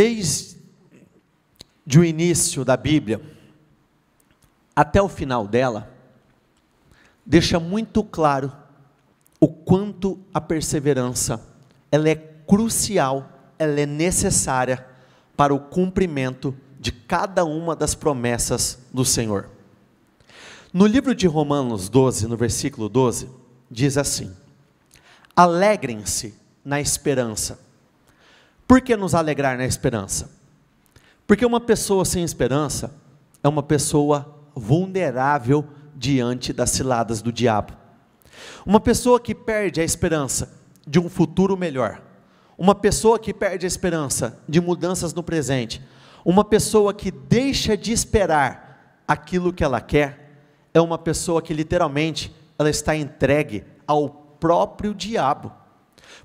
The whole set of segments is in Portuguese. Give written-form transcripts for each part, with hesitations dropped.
Desde o início da Bíblia até o final dela, deixa muito claro o quanto a perseverança, ela é crucial, ela é necessária para o cumprimento de cada uma das promessas do Senhor. No livro de Romanos 12, no versículo 12, diz assim: alegrem-se na esperança. Por que nos alegrar na esperança? Porque uma pessoa sem esperança é uma pessoa vulnerável diante das ciladas do diabo. Uma pessoa que perde a esperança de um futuro melhor, uma pessoa que perde a esperança de mudanças no presente, uma pessoa que deixa de esperar aquilo que ela quer, é uma pessoa que literalmente ela está entregue ao próprio diabo.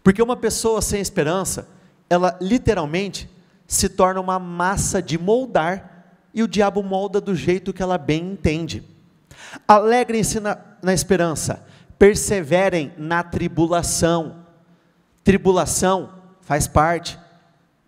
Porque uma pessoa sem esperança, ela literalmente se torna uma massa de moldar, e o diabo molda do jeito que ela bem entende. Alegrem-se na esperança, perseverem na tribulação. Tribulação faz parte,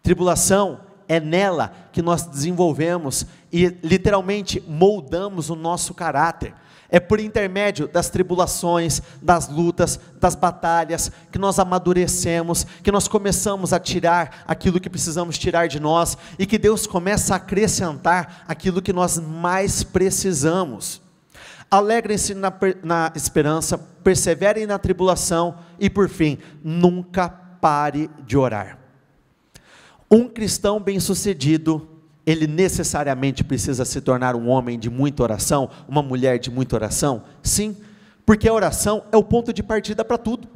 tribulação é nela que nós desenvolvemos e literalmente moldamos o nosso caráter. É por intermédio das tribulações, das lutas, das batalhas, que nós amadurecemos, que nós começamos a tirar aquilo que precisamos tirar de nós, e que Deus começa a acrescentar aquilo que nós mais precisamos. Alegrem-se na esperança, perseverem na tribulação, e por fim, nunca pare de orar. Um cristão bem-sucedido, ele necessariamente precisa se tornar um homem de muita oração, uma mulher de muita oração? Sim, porque a oração é o ponto de partida para tudo,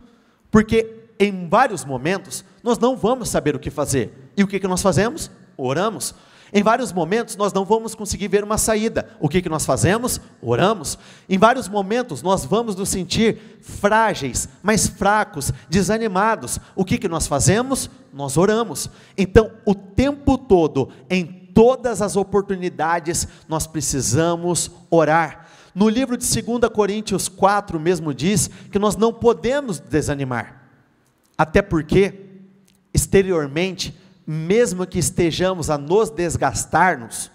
porque em vários momentos nós não vamos saber o que fazer, e o que nós fazemos? Oramos. Em vários momentos nós não vamos conseguir ver uma saída, o que nós fazemos? Oramos. Em vários momentos nós vamos nos sentir frágeis, mais fracos, desanimados, o que nós fazemos? Nós oramos. Então o tempo todo, em todas as oportunidades, nós precisamos orar. No livro de 2 Coríntios 4 mesmo diz que nós não podemos desanimar, até porque exteriormente, mesmo que estejamos a nos desgastarmos,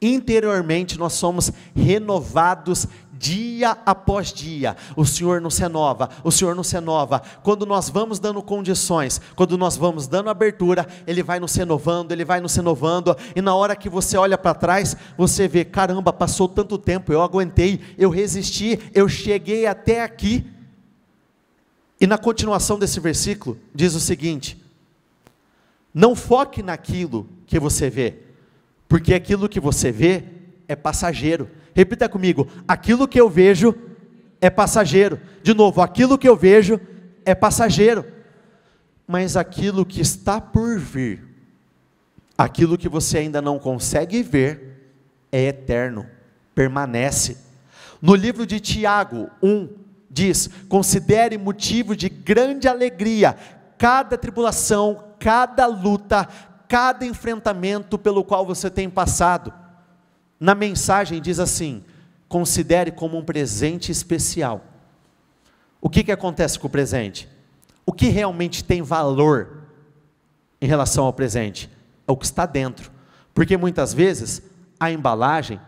interiormente nós somos renovados dia após dia. O Senhor nos renova, o Senhor nos renova. Quando nós vamos dando condições, quando nós vamos dando abertura, Ele vai nos renovando, Ele vai nos renovando, e na hora que você olha para trás, você vê: caramba, passou tanto tempo, eu aguentei, eu resisti, eu cheguei até aqui. E na continuação desse versículo, diz o seguinte: não foque naquilo que você vê, porque aquilo que você vê é passageiro. Repita comigo: aquilo que eu vejo é passageiro. De novo, aquilo que eu vejo é passageiro. Mas aquilo que está por vir, aquilo que você ainda não consegue ver, é eterno, permanece. No livro de Tiago 1, diz: considere motivo de grande alegria cada tribulação, cada luta, cada enfrentamento pelo qual você tem passado. Na mensagem diz assim: considere como um presente especial. O que acontece com o presente? O que realmente tem valor em relação ao presente? É o que está dentro, porque muitas vezes a embalagem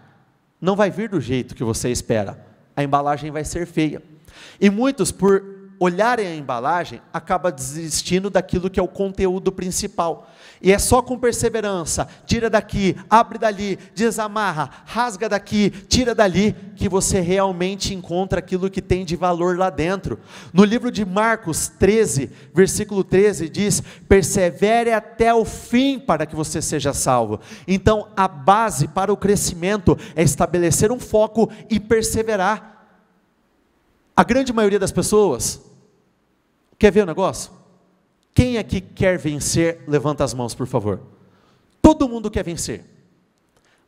não vai vir do jeito que você espera, a embalagem vai ser feia, e muitos, por olharem a embalagem, acaba desistindo daquilo que é o conteúdo principal. E é só com perseverança, tira daqui, abre dali, desamarra, rasga daqui, tira dali, que você realmente encontra aquilo que tem de valor lá dentro. No livro de Marcos 13, versículo 13 diz: persevere até o fim para que você seja salvo. Então a base para o crescimento é estabelecer um foco e perseverar. A grande maioria das pessoas, quer ver o negócio? Quem aqui quer vencer, levanta as mãos por favor. Todo mundo quer vencer,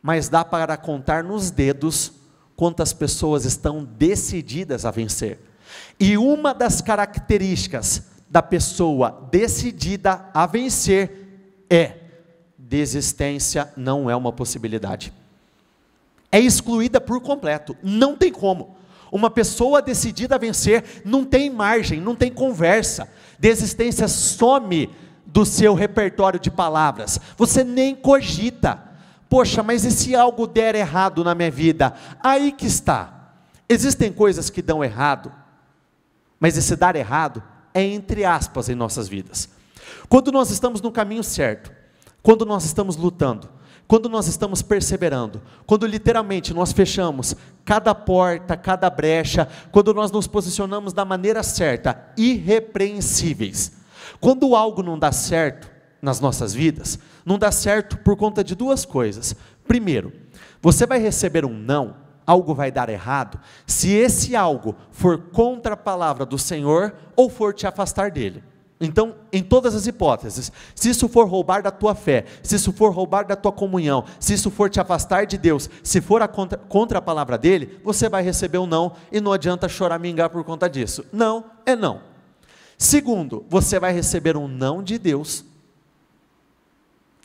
mas dá para contar nos dedos quantas pessoas estão decididas a vencer. E uma das características da pessoa decidida a vencer é: desistência não é uma possibilidade, é excluída por completo, não tem como. Uma pessoa decidida a vencer, não tem margem, não tem conversa. Desistência some do seu repertório de palavras, você nem cogita, poxa, mas e se algo der errado na minha vida? Aí que está, existem coisas que dão errado, mas esse dar errado é entre aspas em nossas vidas. Quando nós estamos no caminho certo, quando nós estamos lutando, quando nós estamos perseverando, quando literalmente nós fechamos cada porta, cada brecha, quando nós nos posicionamos da maneira certa, irrepreensíveis, quando algo não dá certo nas nossas vidas, não dá certo por conta de duas coisas. Primeiro, você vai receber um não, algo vai dar errado, se esse algo for contra a palavra do Senhor ou for te afastar dele. Então, em todas as hipóteses, se isso for roubar da tua fé, se isso for roubar da tua comunhão, se isso for te afastar de Deus, se for contra a palavra dele, você vai receber um não, e não adianta choramingar por conta disso, não é não. Segundo, você vai receber um não de Deus,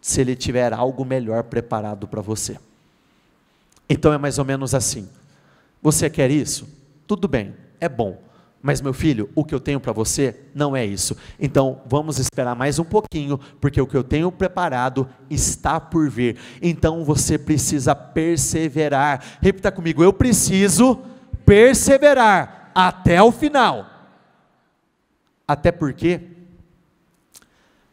se ele tiver algo melhor preparado para você. Então é mais ou menos assim, você quer isso? Tudo bem, é bom, mas meu filho, o que eu tenho para você não é isso, então vamos esperar mais um pouquinho, porque o que eu tenho preparado está por vir. Então você precisa perseverar, repita comigo, eu preciso perseverar até o final, até porque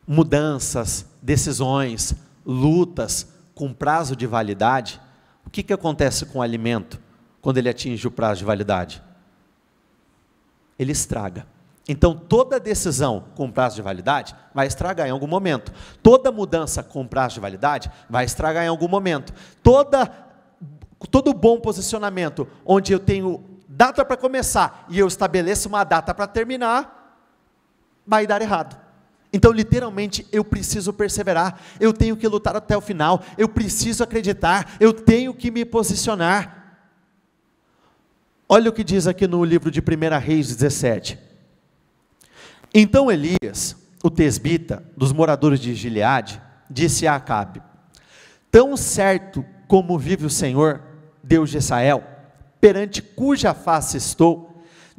mudanças, decisões, lutas com prazo de validade, o que acontece com o alimento quando ele atinge o prazo de validade? Ele estraga. Então toda decisão com prazo de validade vai estragar em algum momento, toda mudança com prazo de validade vai estragar em algum momento, todo bom posicionamento, onde eu tenho data para começar, e eu estabeleço uma data para terminar, vai dar errado. Então literalmente eu preciso perseverar, eu tenho que lutar até o final, eu preciso acreditar, eu tenho que me posicionar. Olha o que diz aqui no livro de 1 Reis 17, então Elias, o tesbita, dos moradores de Gileade, disse a Acabe, tão certo como vive o Senhor, Deus de Israel, perante cuja face estou,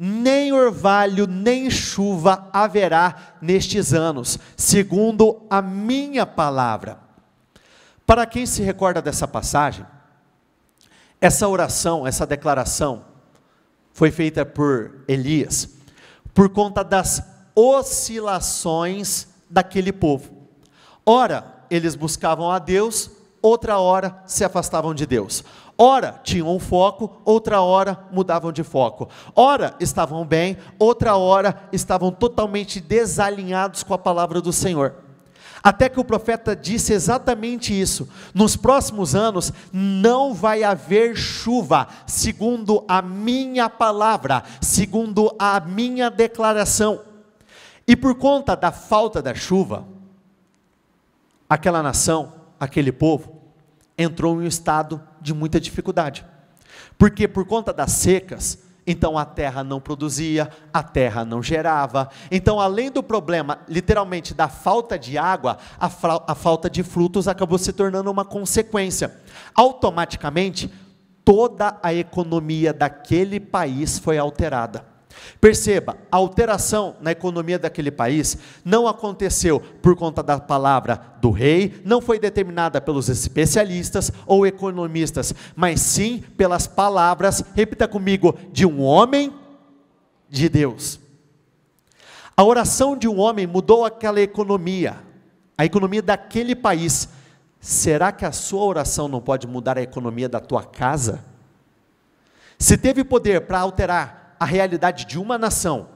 nem orvalho nem chuva haverá nestes anos, segundo a minha palavra. Para quem se recorda dessa passagem, essa oração, essa declaração, foi feita por Elias, por conta das oscilações daquele povo. Ora, eles buscavam a Deus, outra hora se afastavam de Deus. Ora, tinham um foco, outra hora mudavam de foco. Ora, estavam bem, outra hora estavam totalmente desalinhados com a palavra do Senhor. Até que o profeta disse exatamente isso, nos próximos anos não vai haver chuva, segundo a minha palavra, segundo a minha declaração. E por conta da falta da chuva, aquela nação, aquele povo, entrou em um estado de muita dificuldade, porque por conta das secas, então a terra não produzia, a terra não gerava, então além do problema, literalmente da falta de água, a falta de frutos acabou se tornando uma consequência. Automaticamente, toda a economia daquele país foi alterada. Perceba, a alteração na economia daquele país não aconteceu por conta da palavra do rei, não foi determinada pelos especialistas ou economistas, mas sim pelas palavras, repita comigo, de um homem de Deus. A oração de um homem mudou aquela economia, a economia daquele país. Será que a sua oração não pode mudar a economia da tua casa? Se teve poder para alterar a realidade de uma nação,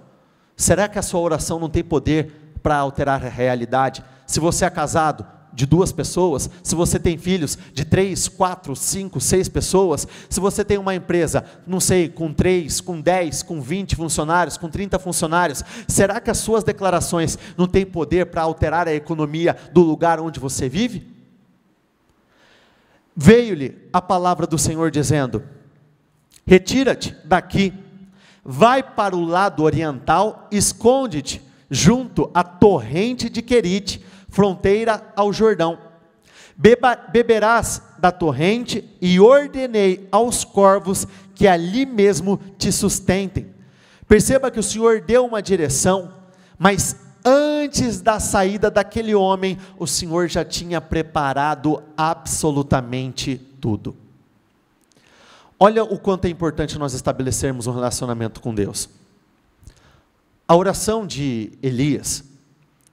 será que a sua oração não tem poder para alterar a realidade? Se você é casado, de 2 pessoas, se você tem filhos, de 3, 4, 5, 6 pessoas, se você tem uma empresa, não sei, com 3, com 10, com 20 funcionários, com 30 funcionários, será que as suas declarações não têm poder para alterar a economia do lugar onde você vive? Veio-lhe a palavra do Senhor dizendo, retira-te daqui, vai para o lado oriental, esconde-te junto à torrente de Querite, fronteira ao Jordão, beberás da torrente, e ordenei aos corvos que ali mesmo te sustentem. Perceba que o Senhor deu uma direção, mas antes da saída daquele homem, o Senhor já tinha preparado absolutamente tudo. Olha o quanto é importante nós estabelecermos um relacionamento com Deus. A oração de Elias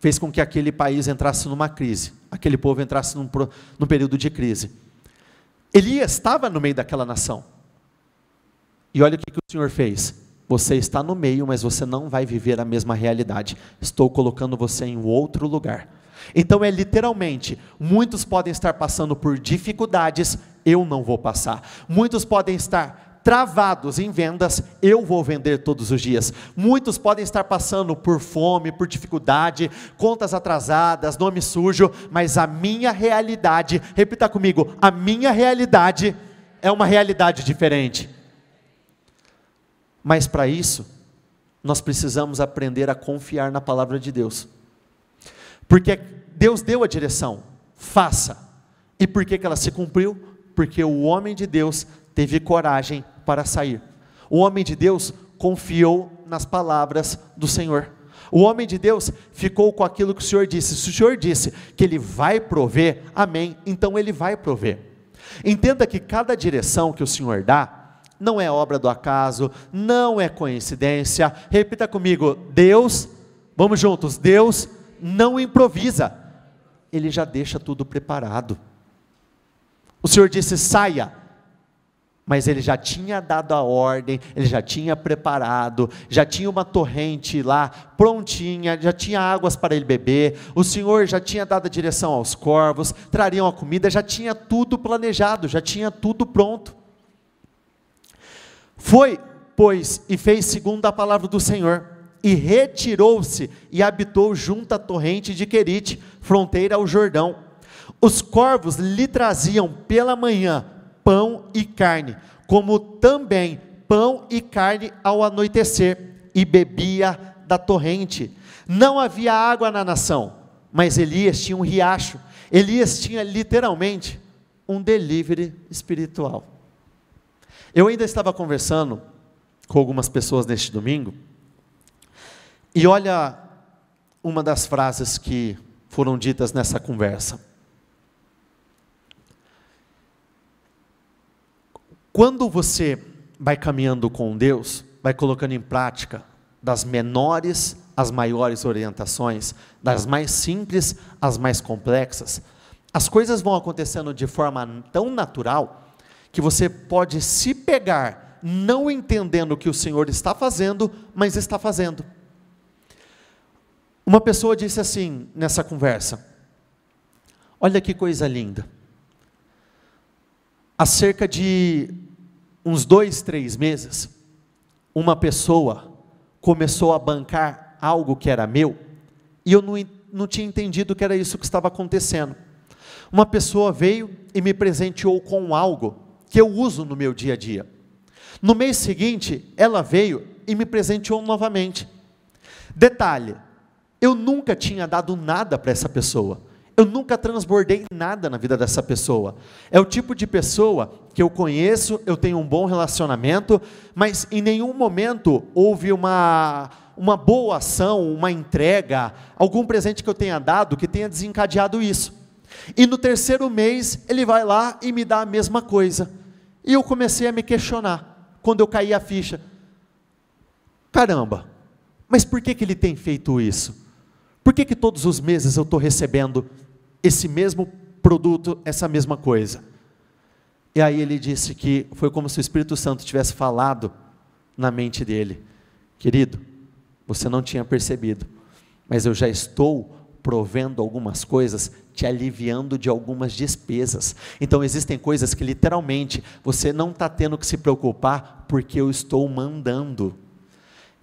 fez com que aquele país entrasse numa crise, aquele povo entrasse num período de crise. Elias estava no meio daquela nação, e olha o que o Senhor fez: você está no meio, mas você não vai viver a mesma realidade, estou colocando você em outro lugar. Então é literalmente, muitos podem estar passando por dificuldades, eu não vou passar. Muitos podem estar travados em vendas, eu vou vender todos os dias. Muitos podem estar passando por fome, por dificuldade, contas atrasadas, nome sujo, mas a minha realidade, repita comigo, a minha realidade é uma realidade diferente. Mas para isso, nós precisamos aprender a confiar na palavra de Deus. Porque Deus deu a direção, faça. E por que ela se cumpriu? Porque o homem de Deus teve coragem para sair. O homem de Deus confiou nas palavras do Senhor. O homem de Deus ficou com aquilo que o Senhor disse. Se o Senhor disse que Ele vai prover, amém, então Ele vai prover. Entenda que cada direção que o Senhor dá, não é obra do acaso, não é coincidência. Repita comigo, Deus, vamos juntos, Deus não improvisa, Ele já deixa tudo preparado. O Senhor disse, saia, mas Ele já tinha dado a ordem, Ele já tinha preparado, já tinha uma torrente lá, prontinha, já tinha águas para ele beber, o Senhor já tinha dado a direção aos corvos, trariam a comida, já tinha tudo planejado, já tinha tudo pronto. Foi, pois, e fez segundo a palavra do Senhor, e retirou-se e habitou junto à torrente de Querite, fronteira ao Jordão. Os corvos lhe traziam pela manhã pão e carne, como também pão e carne ao anoitecer, e bebia da torrente. Não havia água na nação, mas Elias tinha um riacho. Elias tinha literalmente um delivery espiritual. Eu ainda estava conversando com algumas pessoas neste domingo, e olha uma das frases que foram ditas nessa conversa. Quando você vai caminhando com Deus, vai colocando em prática das menores às maiores orientações, das mais simples às mais complexas, as coisas vão acontecendo de forma tão natural, que você pode se pegar, não entendendo o que o Senhor está fazendo, mas está fazendo. Uma pessoa disse assim, nessa conversa, olha que coisa linda, há cerca de uns 2, 3 meses, uma pessoa começou a bancar algo que era meu, e eu não tinha entendido que era isso que estava acontecendo. Uma pessoa veio e me presenteou com algo que eu uso no meu dia a dia. No mês seguinte, ela veio e me presenteou novamente. Detalhe, eu nunca tinha dado nada para essa pessoa, eu nunca transbordei nada na vida dessa pessoa, é o tipo de pessoa que eu conheço, eu tenho um bom relacionamento, mas em nenhum momento houve uma boa ação, uma entrega, algum presente que eu tenha dado, que tenha desencadeado isso. E no terceiro mês, ele vai lá e me dá a mesma coisa, e eu comecei a me questionar, quando eu caí a ficha, caramba, mas por que ele tem feito isso? Por que todos os meses eu estou recebendo esse mesmo produto, essa mesma coisa? E aí ele disse que foi como se o Espírito Santo tivesse falado na mente dele, querido, você não tinha percebido, mas eu já estou provendo algumas coisas, te aliviando de algumas despesas. Então existem coisas que literalmente você não está tendo que se preocupar, porque eu estou mandando.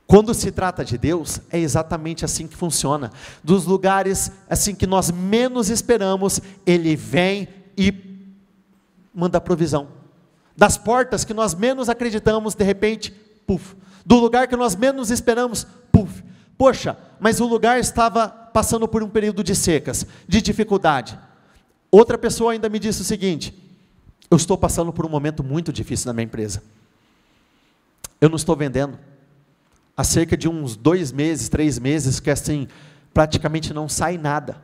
Quando se trata de Deus, é exatamente assim que funciona. Dos lugares assim que nós menos esperamos, Ele vem e manda provisão. Das portas que nós menos acreditamos, de repente, puf. Do lugar que nós menos esperamos, puf. Poxa, mas o lugar estava passando por um período de secas, de dificuldade. Outra pessoa ainda me disse o seguinte, eu estou passando por um momento muito difícil na minha empresa. Eu não estou vendendo. Há cerca de uns 2 meses, 3 meses, que assim, praticamente não sai nada.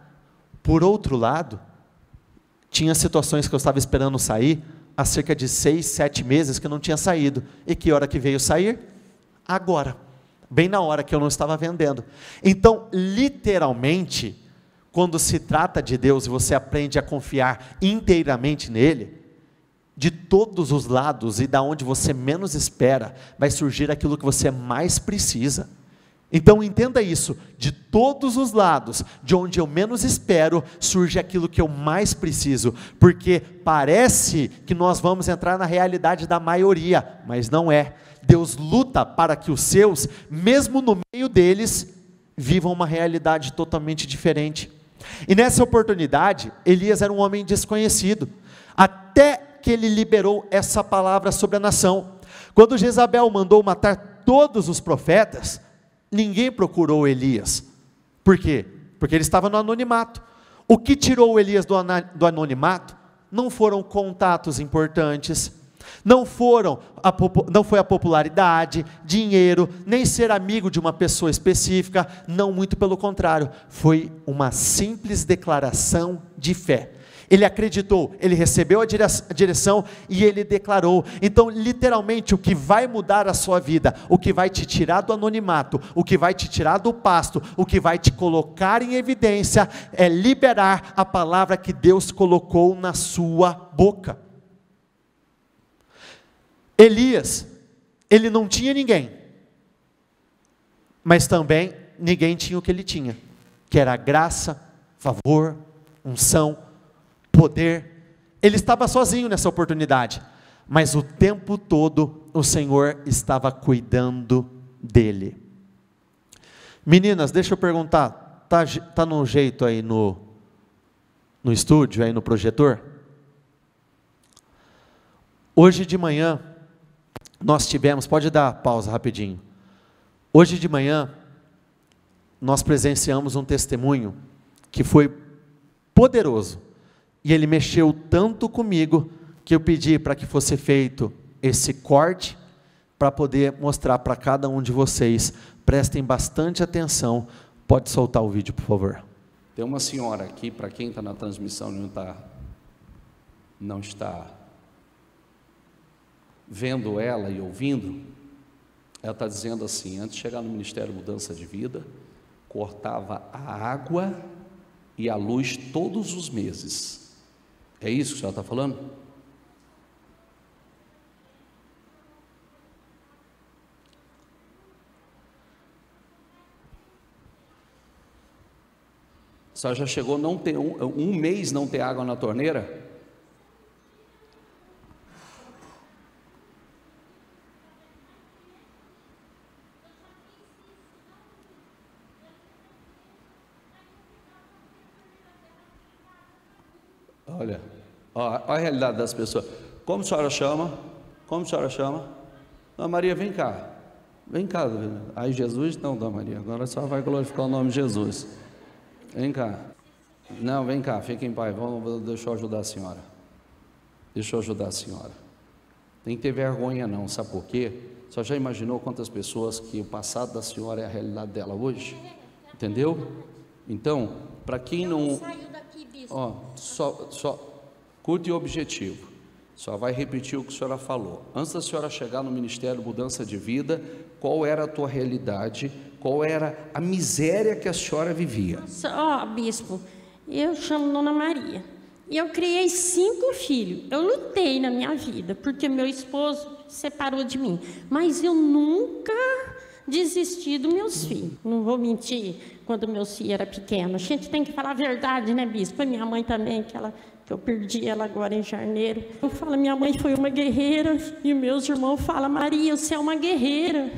Por outro lado, tinha situações que eu estava esperando sair há cerca de 6, 7 meses que eu não tinha saído. E que hora que veio sair? Agora, bem na hora que eu não estava vendendo. Então, literalmente, quando se trata de Deus e você aprende a confiar inteiramente nele, de todos os lados e da onde você menos espera, vai surgir aquilo que você mais precisa. Então entenda isso, de todos os lados, de onde eu menos espero, surge aquilo que eu mais preciso, porque parece que nós vamos entrar na realidade da maioria, mas não é. Deus luta para que os seus, mesmo no meio deles, vivam uma realidade totalmente diferente. E nessa oportunidade, Elias era um homem desconhecido, até que ele liberou essa palavra sobre a nação. Quando Jezabel mandou matar todos os profetas, ninguém procurou Elias. Por quê? Porque ele estava no anonimato. O que tirou Elias do anonimato não foram contatos importantes, não foi a popularidade, dinheiro, nem ser amigo de uma pessoa específica, não, muito pelo contrário, foi uma simples declaração de fé. Ele acreditou, ele recebeu a direção e ele declarou. Então literalmente o que vai mudar a sua vida, o que vai te tirar do anonimato, o que vai te tirar do pasto, o que vai te colocar em evidência, é liberar a palavra que Deus colocou na sua boca. Elias, ele não tinha ninguém, mas também ninguém tinha o que ele tinha, que era graça, favor, unção, poder. Ele estava sozinho nessa oportunidade, mas o tempo todo o Senhor estava cuidando dele. Meninas, deixa eu perguntar, tá num jeito aí no estúdio, aí no projetor? Hoje de manhã, nós tivemos, pode dar pausa rapidinho, hoje de manhã, nós presenciamos um testemunho que foi poderoso. E ele mexeu tanto comigo, que eu pedi para que fosse feito esse corte, para poder mostrar para cada um de vocês. Prestem bastante atenção, pode soltar o vídeo por favor. Tem uma senhora aqui, para quem está na transmissão não está vendo ela e ouvindo, ela está dizendo assim: antes de chegar no Ministério Mudança de Vida, cortava a água e a luz todos os meses. É isso que a senhora está falando? A senhora já chegou a não ter um mês não ter água na torneira? Olha, olha a realidade das pessoas. Como a senhora chama? Como a senhora chama? Dona Maria, vem cá. Vem cá. Ai, Jesus? Não, Dona Maria. Agora a senhora vai glorificar o nome de Jesus. Vem cá. Não, vem cá. Fique em paz. Deixa eu ajudar a senhora. Deixa eu ajudar a senhora. Tem que ter vergonha não. Sabe por quê? A senhora já imaginou quantas pessoas que o passado da senhora é a realidade dela hoje? Entendeu? Então, para quem não... Ó, só curto e objetivo, só vai repetir o que a senhora falou. Antes da senhora chegar no Ministério Mudança de Vida, qual era a tua realidade, qual era a miséria que a senhora vivia? Ó, bispo, eu chamo Dona Maria, eu criei 5 filhos, eu lutei na minha vida, porque meu esposo separou de mim, mas eu nunca desisti dos meus filhos, não vou mentir. Quando meus filhos eram pequenos, a gente tem que falar a verdade, né, bispo? A minha mãe também, que eu perdi ela agora em janeiro, eu falo, minha mãe foi uma guerreira, e meus irmãos falam, Maria, você é uma guerreira.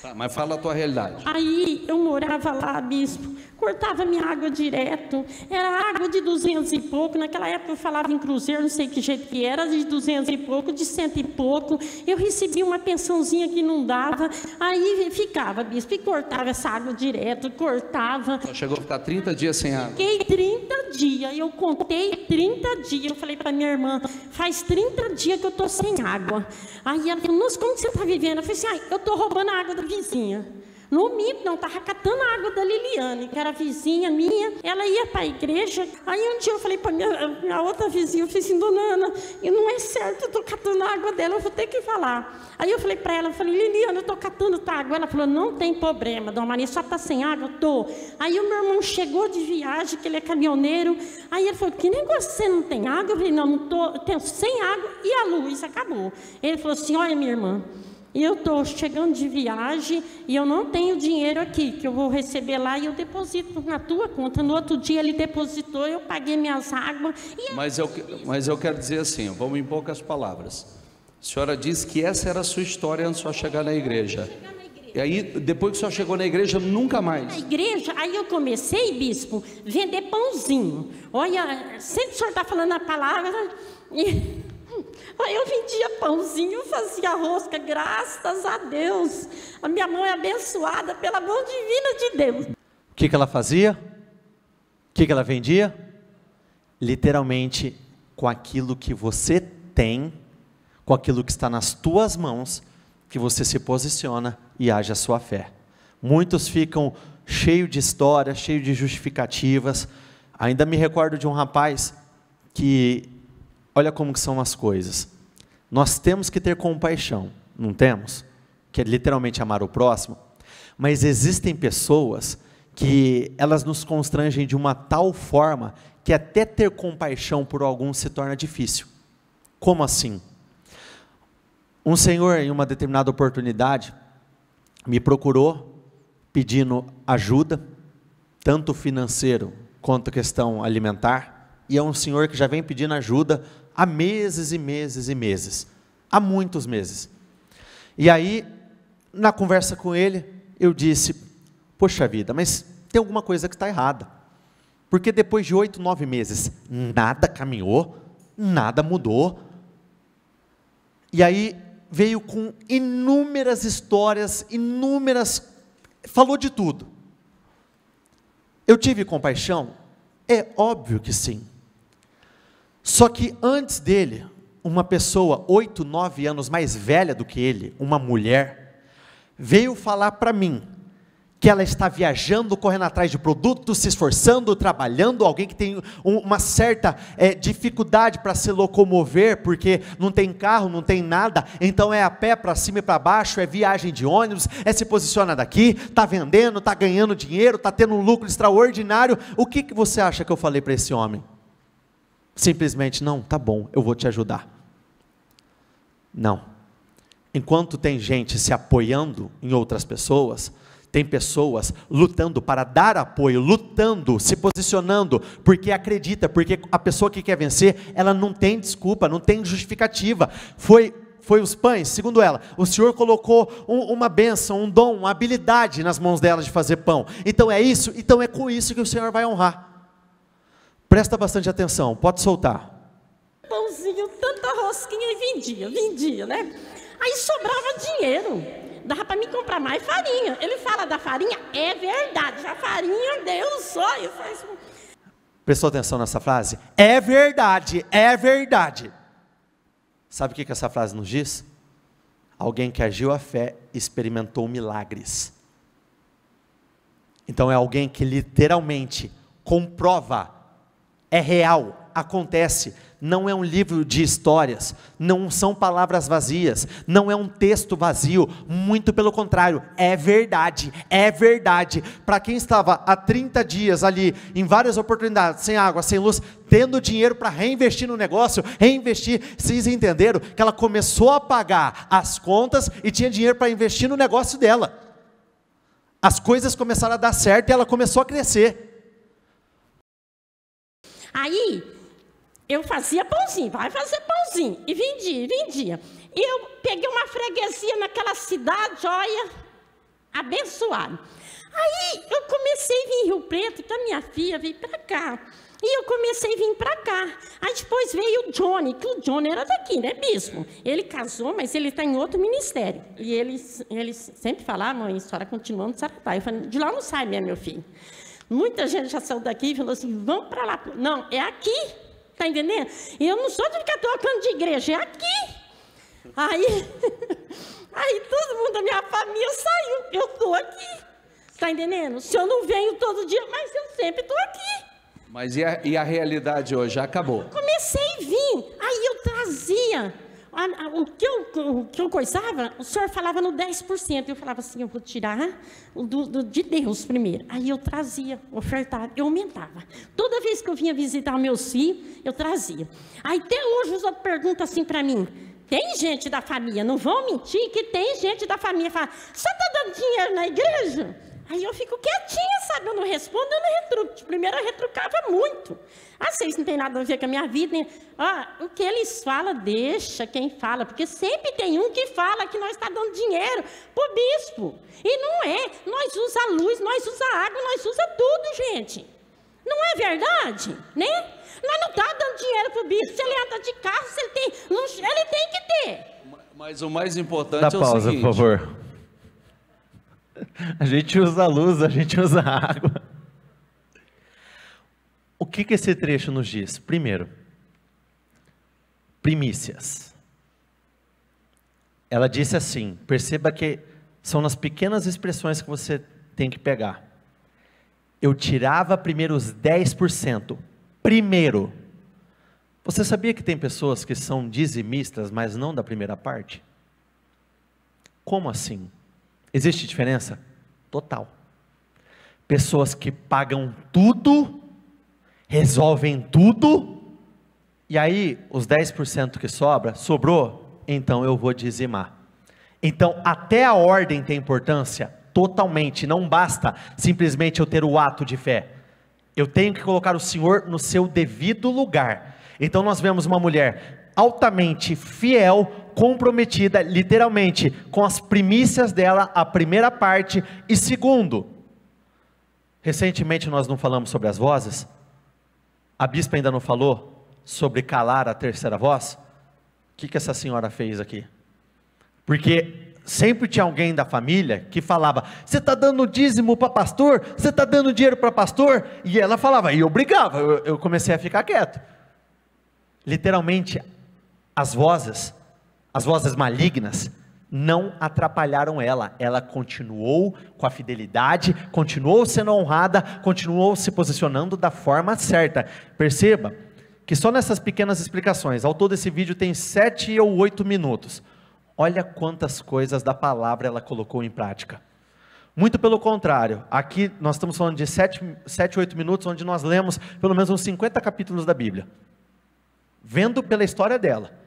Tá, mas fala a tua realidade. Aí eu morava lá, bispo, cortava minha água direto, era água de 200 e pouco, naquela época eu falava em cruzeiro, não sei que jeito que era, de 200 e pouco, de 100 e pouco, eu recebia uma pensãozinha que não dava, aí ficava, bispo, e cortava essa água direto, cortava. Chegou a ficar 30 dias sem água? Fiquei 30 dias, eu contei 30 dias, eu falei para minha irmã, faz 30 dias que eu estou sem água. Aí ela falou, nossa, como que você está vivendo? Eu falei assim, eu estou roubando a água da vizinha. No domingo, não, estava catando a água da Liliane, que era vizinha minha. Ela ia para a igreja. Aí um dia eu falei para minha outra vizinha, eu falei assim, dona Ana, não é certo, eu estou catando a água dela, eu vou ter que falar. Aí eu falei para ela, eu falei, Liliane, eu estou catando tua água. Ela falou, não tem problema, dona Maria, só está sem água, eu estou. Aí o meu irmão chegou de viagem, que ele é caminhoneiro. Aí ele falou, que negócio, você não tem água? Eu falei, não estou, eu tenho sem água e a luz acabou. Ele falou assim, olha minha irmã, eu estou chegando de viagem e eu não tenho dinheiro aqui, que eu vou receber lá e eu deposito na tua conta. No outro dia ele depositou, eu paguei minhas águas. E mas eu quero dizer assim, vamos em poucas palavras. A senhora disse que essa era a sua história antes de só chegar na igreja. E aí, depois que o senhor chegou na igreja, nunca mais? Na igreja, aí eu comecei, bispo, vender pãozinho. Olha, sempre o senhor está falando a palavra e... Aí eu vendia pãozinho, fazia rosca, graças a Deus. A minha mão é abençoada pela mão divina de Deus. O que ela fazia? O que ela vendia? Literalmente, com aquilo que você tem, com aquilo que está nas tuas mãos, que você se posiciona e age a sua fé. Muitos ficam cheios de histórias, cheios de justificativas. Ainda me recordo de um rapaz que... Olha como que são as coisas. Nós temos que ter compaixão, não temos? Que é literalmente amar o próximo. Mas existem pessoas que elas nos constrangem de uma tal forma que até ter compaixão por alguns se torna difícil. Como assim? Um senhor, em uma determinada oportunidade, me procurou pedindo ajuda, tanto financeiro quanto questão alimentar. E é um senhor que já vem pedindo ajuda há meses e meses e meses, há muitos meses. E aí, na conversa com ele, eu disse, poxa vida, mas tem alguma coisa que está errada, porque depois de 8, 9 meses, nada caminhou, nada mudou. E aí, veio com inúmeras histórias, falou de tudo. Eu tive compaixão? É óbvio que sim. Só que antes dele, uma pessoa 8, 9 anos mais velha do que ele, uma mulher, veio falar para mim que ela está viajando, correndo atrás de produtos, se esforçando, trabalhando, alguém que tem uma certa dificuldade para se locomover, porque não tem carro, não tem nada, então é a pé para cima e para baixo, é viagem de ônibus, é se posiciona daqui, está vendendo, está ganhando dinheiro, está tendo um lucro extraordinário. O que você acha que eu falei para esse homem? Simplesmente, não, tá bom, eu vou te ajudar. Não. Enquanto tem gente se apoiando em outras pessoas, tem pessoas lutando para dar apoio, lutando, se posicionando, porque acredita, porque a pessoa que quer vencer, ela não tem desculpa, não tem justificativa. Foi os pães, segundo ela, o Senhor colocou uma bênção, um dom, uma habilidade nas mãos dela de fazer pão. Então é isso, então é com isso que o Senhor vai honrar. Presta bastante atenção, pode soltar. Pãozinho, tanta rosquinha, e vendia, né? Aí sobrava dinheiro, dava para mim comprar mais farinha. Ele fala da farinha, é verdade, a farinha deu só. Prestou atenção nessa frase? É verdade, é verdade. Sabe o que essa frase nos diz? Alguém que agiu à fé experimentou milagres. Então é alguém que literalmente comprova. É real, acontece, não é um livro de histórias, não são palavras vazias, não é um texto vazio, muito pelo contrário, é verdade, é verdade. Para quem estava há 30 dias ali, em várias oportunidades, sem água, sem luz, tendo dinheiro para reinvestir no negócio, reinvestir, vocês entenderam que ela começou a pagar as contas e tinha dinheiro para investir no negócio dela. As coisas começaram a dar certo e ela começou a crescer. Aí, eu fazia pãozinho, vai fazer pãozinho, e vendia. Eu peguei uma freguesia naquela cidade, olha, abençoado. Aí, eu comecei a vir em Rio Preto, que a minha filha veio para cá. E eu comecei a vir para cá. Aí, depois veio o Johnny, que o Johnny era daqui, né, bispo? Ele casou, mas ele está em outro ministério. E ele sempre falava, mãe, a senhora continua no Saratá. Eu falei, de lá não sai, meu filho. Muita gente já saiu daqui e falou assim, vamos para lá. Não, é aqui, tá entendendo? Eu não sou de ficar tocando de igreja, é aqui. Aí todo mundo da minha família saiu. Eu estou aqui. Está entendendo? Se eu não venho todo dia, mas eu sempre estou aqui. Mas e a realidade hoje? Acabou. Comecei a vir. Aí eu trazia. O que eu coisava, o senhor falava no 10%. Eu falava assim, eu vou tirar de Deus primeiro. Aí eu trazia, ofertava, eu aumentava. Toda vez que eu vinha visitar meus filhos, eu trazia. Aí até hoje os outros perguntam assim para mim. Tem gente da família, não vão mentir, que tem gente da família fala, você está dando dinheiro na igreja? Aí eu fico quietinha, sabe? Eu não respondo, eu não retruco. Primeiro eu retrucava muito. Ah, vocês não tem nada a ver com a minha vida, né? Ó, o que eles falam, deixa quem fala. Porque sempre tem um que fala que nós está dando dinheiro para o bispo. E não é. Nós usa a luz, nós usa a água, nós usa tudo, gente. Não é verdade, né? Nós não está dando dinheiro para o bispo. Se ele anda de carro, se ele tem luxo, ele tem que ter. Mas o mais importante é o seguinte... Dá pausa, por favor. A gente usa a luz, a gente usa a água. O que que esse trecho nos diz? Primeiro, primícias. Ela disse assim, perceba que são nas pequenas expressões que você tem que pegar. Eu tirava primeiro os 10%. Primeiro. Você sabia que tem pessoas que são dizimistas, mas não da primeira parte? Como assim? Existe diferença? Total. Pessoas que pagam tudo, resolvem tudo, e aí os 10% que sobrou, então eu vou dizimar. Então até a ordem tem importância, totalmente, não basta simplesmente eu ter o ato de fé. Eu tenho que colocar o Senhor no seu devido lugar. Então nós vemos uma mulher altamente fiel, comprometida, literalmente, com as primícias dela, a primeira parte, e segundo, recentemente nós não falamos sobre as vozes, a bispa ainda não falou sobre calar a terceira voz. O que que essa senhora fez aqui? Porque sempre tinha alguém da família que falava, você está dando dízimo para pastor, você está dando dinheiro para pastor, e ela falava, e eu brigava, eu comecei a ficar quieto, literalmente, as vozes malignas não atrapalharam ela, ela continuou com a fidelidade, continuou sendo honrada, continuou se posicionando da forma certa. Perceba que só nessas pequenas explicações, ao todo esse vídeo tem 7 ou 8 minutos, olha quantas coisas da palavra ela colocou em prática. Muito pelo contrário, aqui nós estamos falando de 7 ou 8 minutos, onde nós lemos pelo menos uns 50 capítulos da Bíblia, vendo pela história dela.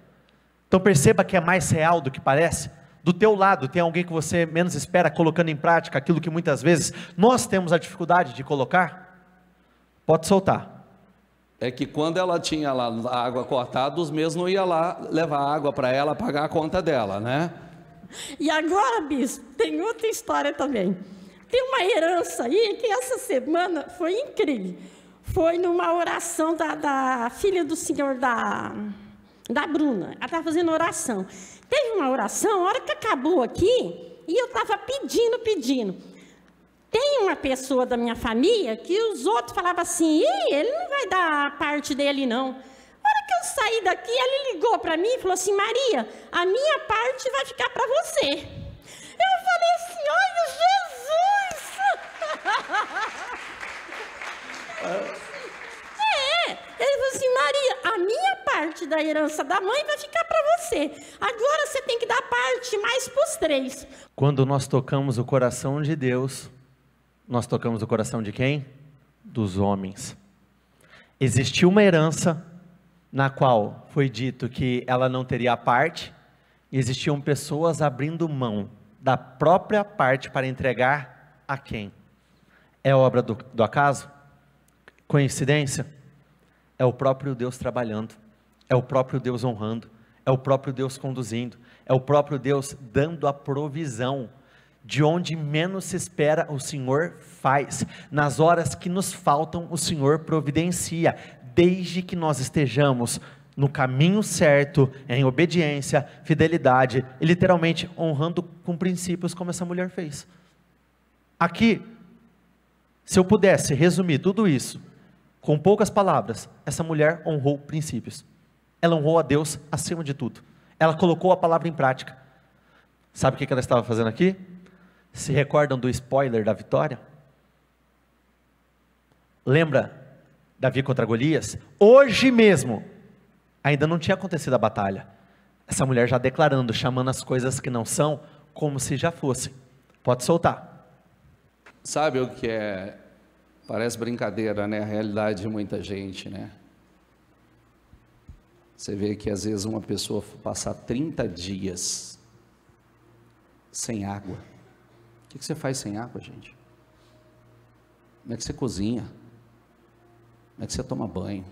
Então perceba que é mais real do que parece. Do teu lado tem alguém que você menos espera colocando em prática aquilo que muitas vezes nós temos a dificuldade de colocar? Pode soltar. É que quando ela tinha lá a água cortada, os mesmos não iam lá levar água para ela pagar a conta dela, né? E agora, bispo, tem outra história também. Tem uma herança aí que essa semana foi incrível. Foi numa oração da filha do senhor da Bruna, ela estava fazendo oração, teve uma oração, a hora que acabou aqui, e eu estava pedindo, tem uma pessoa da minha família, que os outros falavam assim, ih, ele não vai dar a parte dele não, a hora que eu saí daqui, ele ligou para mim e falou assim, Maria, a minha parte vai ficar para você, eu falei assim, olha Jesus, ele falou assim, Maria, a minha parte da herança da mãe vai ficar para você. Agora você tem que dar parte mais para os 3. Quando nós tocamos o coração de Deus, nós tocamos o coração de quem? Dos homens. Existiu uma herança na qual foi dito que ela não teria parte, e existiam pessoas abrindo mão da própria parte para entregar a quem? É obra do acaso? Coincidência? É o próprio Deus trabalhando, é o próprio Deus honrando, é o próprio Deus conduzindo, é o próprio Deus dando a provisão, de onde menos se espera o Senhor faz, nas horas que nos faltam o Senhor providencia, desde que nós estejamos no caminho certo, em obediência, fidelidade, e literalmente honrando com princípios como essa mulher fez. Aqui, se eu pudesse resumir tudo isso, com poucas palavras, essa mulher honrou princípios, ela honrou a Deus acima de tudo, ela colocou a palavra em prática, Sabe o que ela estava fazendo aqui? Se recordam do spoiler da vitória? Lembra Davi contra Golias? Hoje mesmo, ainda não tinha acontecido a batalha, essa mulher já declarando, chamando as coisas que não são, como se já fossem. Pode soltar. Sabe o que é? Parece brincadeira, né? A realidade de muita gente, né? Você vê que às vezes uma pessoa passar 30 dias sem água. O que você faz sem água, gente? Como é que você cozinha? Como é que você toma banho?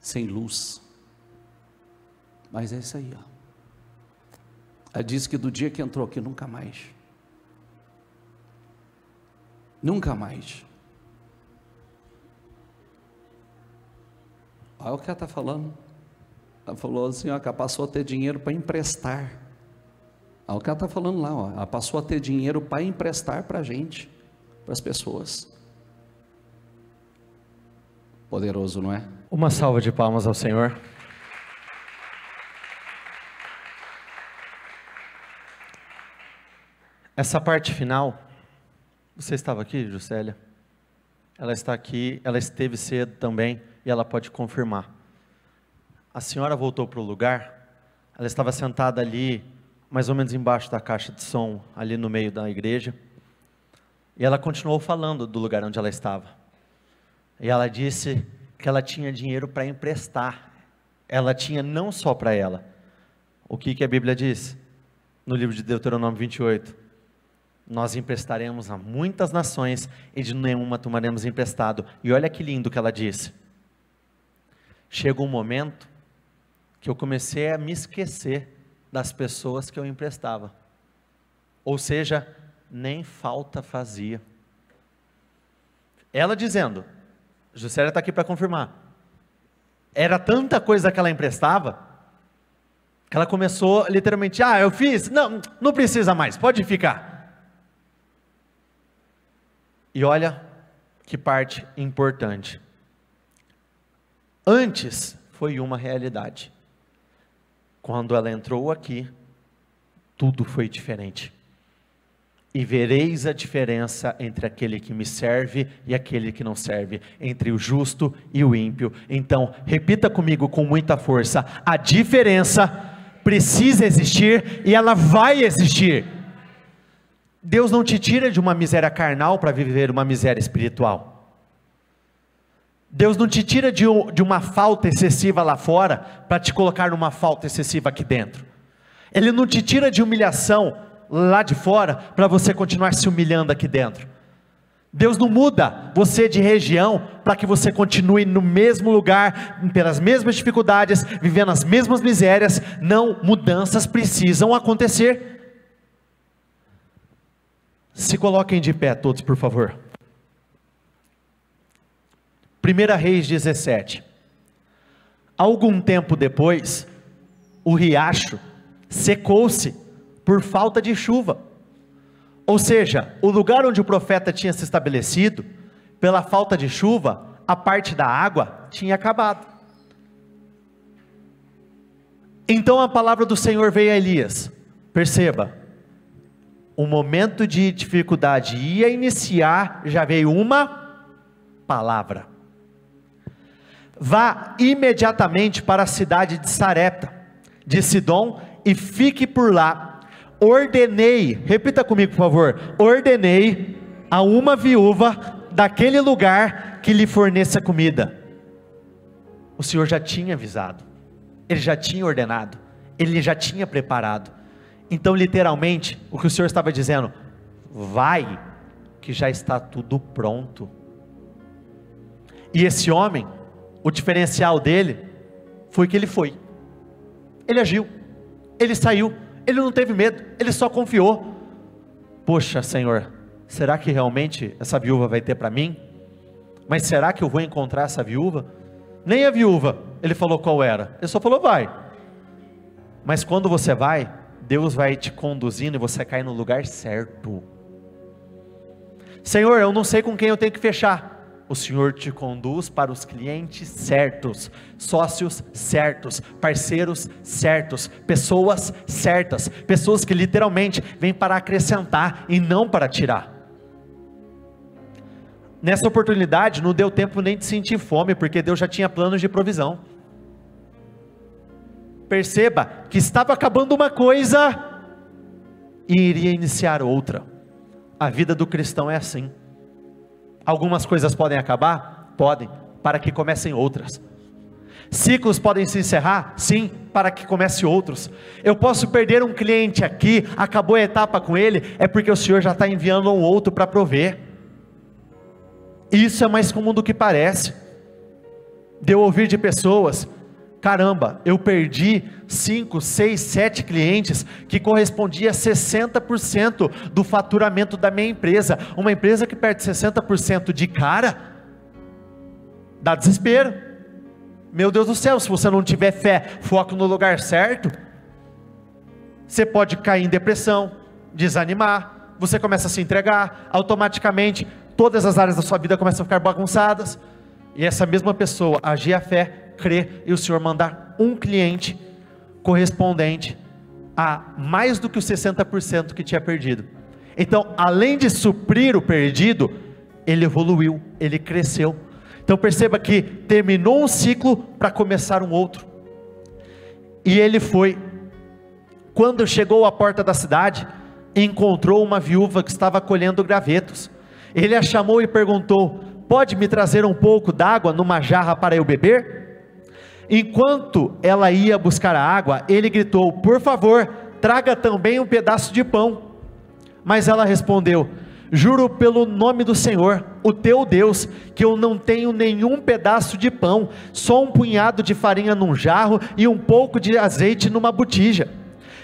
Sem luz. Mas é isso aí, ó. Ela disse que do dia que entrou aqui, nunca mais. Nunca mais. Olha o que ela está falando. Ela falou assim, ó, que ela passou a ter dinheiro para emprestar. Olha o que ela está falando lá, ó. Ela passou a ter dinheiro para emprestar para a gente, para as pessoas. Poderoso, não é? Uma salva de palmas ao Senhor. Essa parte final, você estava aqui, Juscelia? Ela está aqui, ela esteve cedo também, e ela pode confirmar. A senhora voltou para o lugar, ela estava sentada ali, mais ou menos embaixo da caixa de som, ali no meio da igreja, e ela continuou falando do lugar onde ela estava, e ela disse que ela tinha dinheiro para emprestar, ela tinha não só para ela, o que a Bíblia diz? No livro de Deuteronômio 28, nós emprestaremos a muitas nações, e de nenhuma tomaremos emprestado. E olha que lindo que ela disse. Chega um momento que eu comecei a me esquecer das pessoas que eu emprestava. Ou seja, nem falta fazia. Ela dizendo, Juscelia está aqui para confirmar, era tanta coisa que ela emprestava, que ela começou literalmente, ah, eu fiz, não precisa mais, pode ficar. E olha que parte importante, antes foi uma realidade, quando ela entrou aqui, tudo foi diferente, e vereis a diferença entre aquele que me serve e aquele que não serve, entre o justo e o ímpio. Então repita comigo com muita força, a diferença precisa existir e ela vai existir. Deus não te tira de uma miséria carnal para viver uma miséria espiritual. Deus não te tira de uma falta excessiva lá fora, para te colocar numa falta excessiva aqui dentro. Ele não te tira de humilhação lá de fora, para você continuar se humilhando aqui dentro. Deus não muda você de região, para que você continue no mesmo lugar, pelas mesmas dificuldades, vivendo as mesmas misérias. Não, mudanças precisam acontecer. Se coloquem de pé todos, por favor. 1 Reis 17. Algum tempo depois, o riacho secou-se por falta de chuva. Ou seja, o lugar onde o profeta tinha se estabelecido, pela falta de chuva, a parte da água tinha acabado. Então a palavra do Senhor veio a Elias. Perceba, um momento de dificuldade ia iniciar, já veio uma palavra. Vá imediatamente para a cidade de Sarepta, de Sidom, e fique por lá. Ordenei, repita comigo por favor, ordenei a uma viúva daquele lugar que lhe forneça comida. O Senhor já tinha avisado, Ele já tinha ordenado, Ele já tinha preparado. Então literalmente, o que o Senhor estava dizendo, vai, que já está tudo pronto. E esse homem, o diferencial dele, foi que ele foi, ele agiu, ele saiu, ele não teve medo, ele só confiou. Poxa Senhor, será que realmente essa viúva vai ter para mim? Mas será que eu vou encontrar essa viúva? Nem a viúva, ele falou qual era, ele só falou vai. Mas quando você vai, Deus vai te conduzindo e você cai no lugar certo. Senhor, eu não sei com quem eu tenho que fechar, o Senhor te conduz para os clientes certos, sócios certos, parceiros certos, pessoas certas, pessoas que literalmente vêm para acrescentar e não para tirar. Nessa oportunidade não deu tempo nem de sentir fome, porque Deus já tinha planos de provisão. Perceba que estava acabando uma coisa e iria iniciar outra. A vida do cristão é assim. Algumas coisas podem acabar? Podem, para que comecem outras. Ciclos podem se encerrar? Sim, para que comece outros. Eu posso perder um cliente aqui, acabou a etapa com ele, é porque o Senhor já está enviando um outro para prover. Isso é mais comum do que parece. De eu ouvir de pessoas: caramba, eu perdi 5, 6, 7 clientes, que correspondia a 60% do faturamento da minha empresa. Uma empresa que perde 60% de cara, dá desespero. Meu Deus do céu, se você não tiver fé, foco no lugar certo, você pode cair em depressão, desanimar, você começa a se entregar, automaticamente todas as áreas da sua vida começam a ficar bagunçadas. E essa mesma pessoa agir a fé, crer, e o Senhor mandar um cliente correspondente a mais do que os 60% que tinha perdido. Então, além de suprir o perdido, ele evoluiu, ele cresceu. Então perceba que terminou um ciclo para começar um outro. E ele foi, quando chegou à porta da cidade, encontrou uma viúva que estava colhendo gravetos. Ele a chamou e perguntou: pode me trazer um pouco d'água numa jarra para eu beber? Enquanto ela ia buscar a água, ele gritou: por favor, traga também um pedaço de pão. Mas ela respondeu: juro pelo nome do Senhor, o teu Deus, que eu não tenho nenhum pedaço de pão, só um punhado de farinha num jarro e um pouco de azeite numa botija.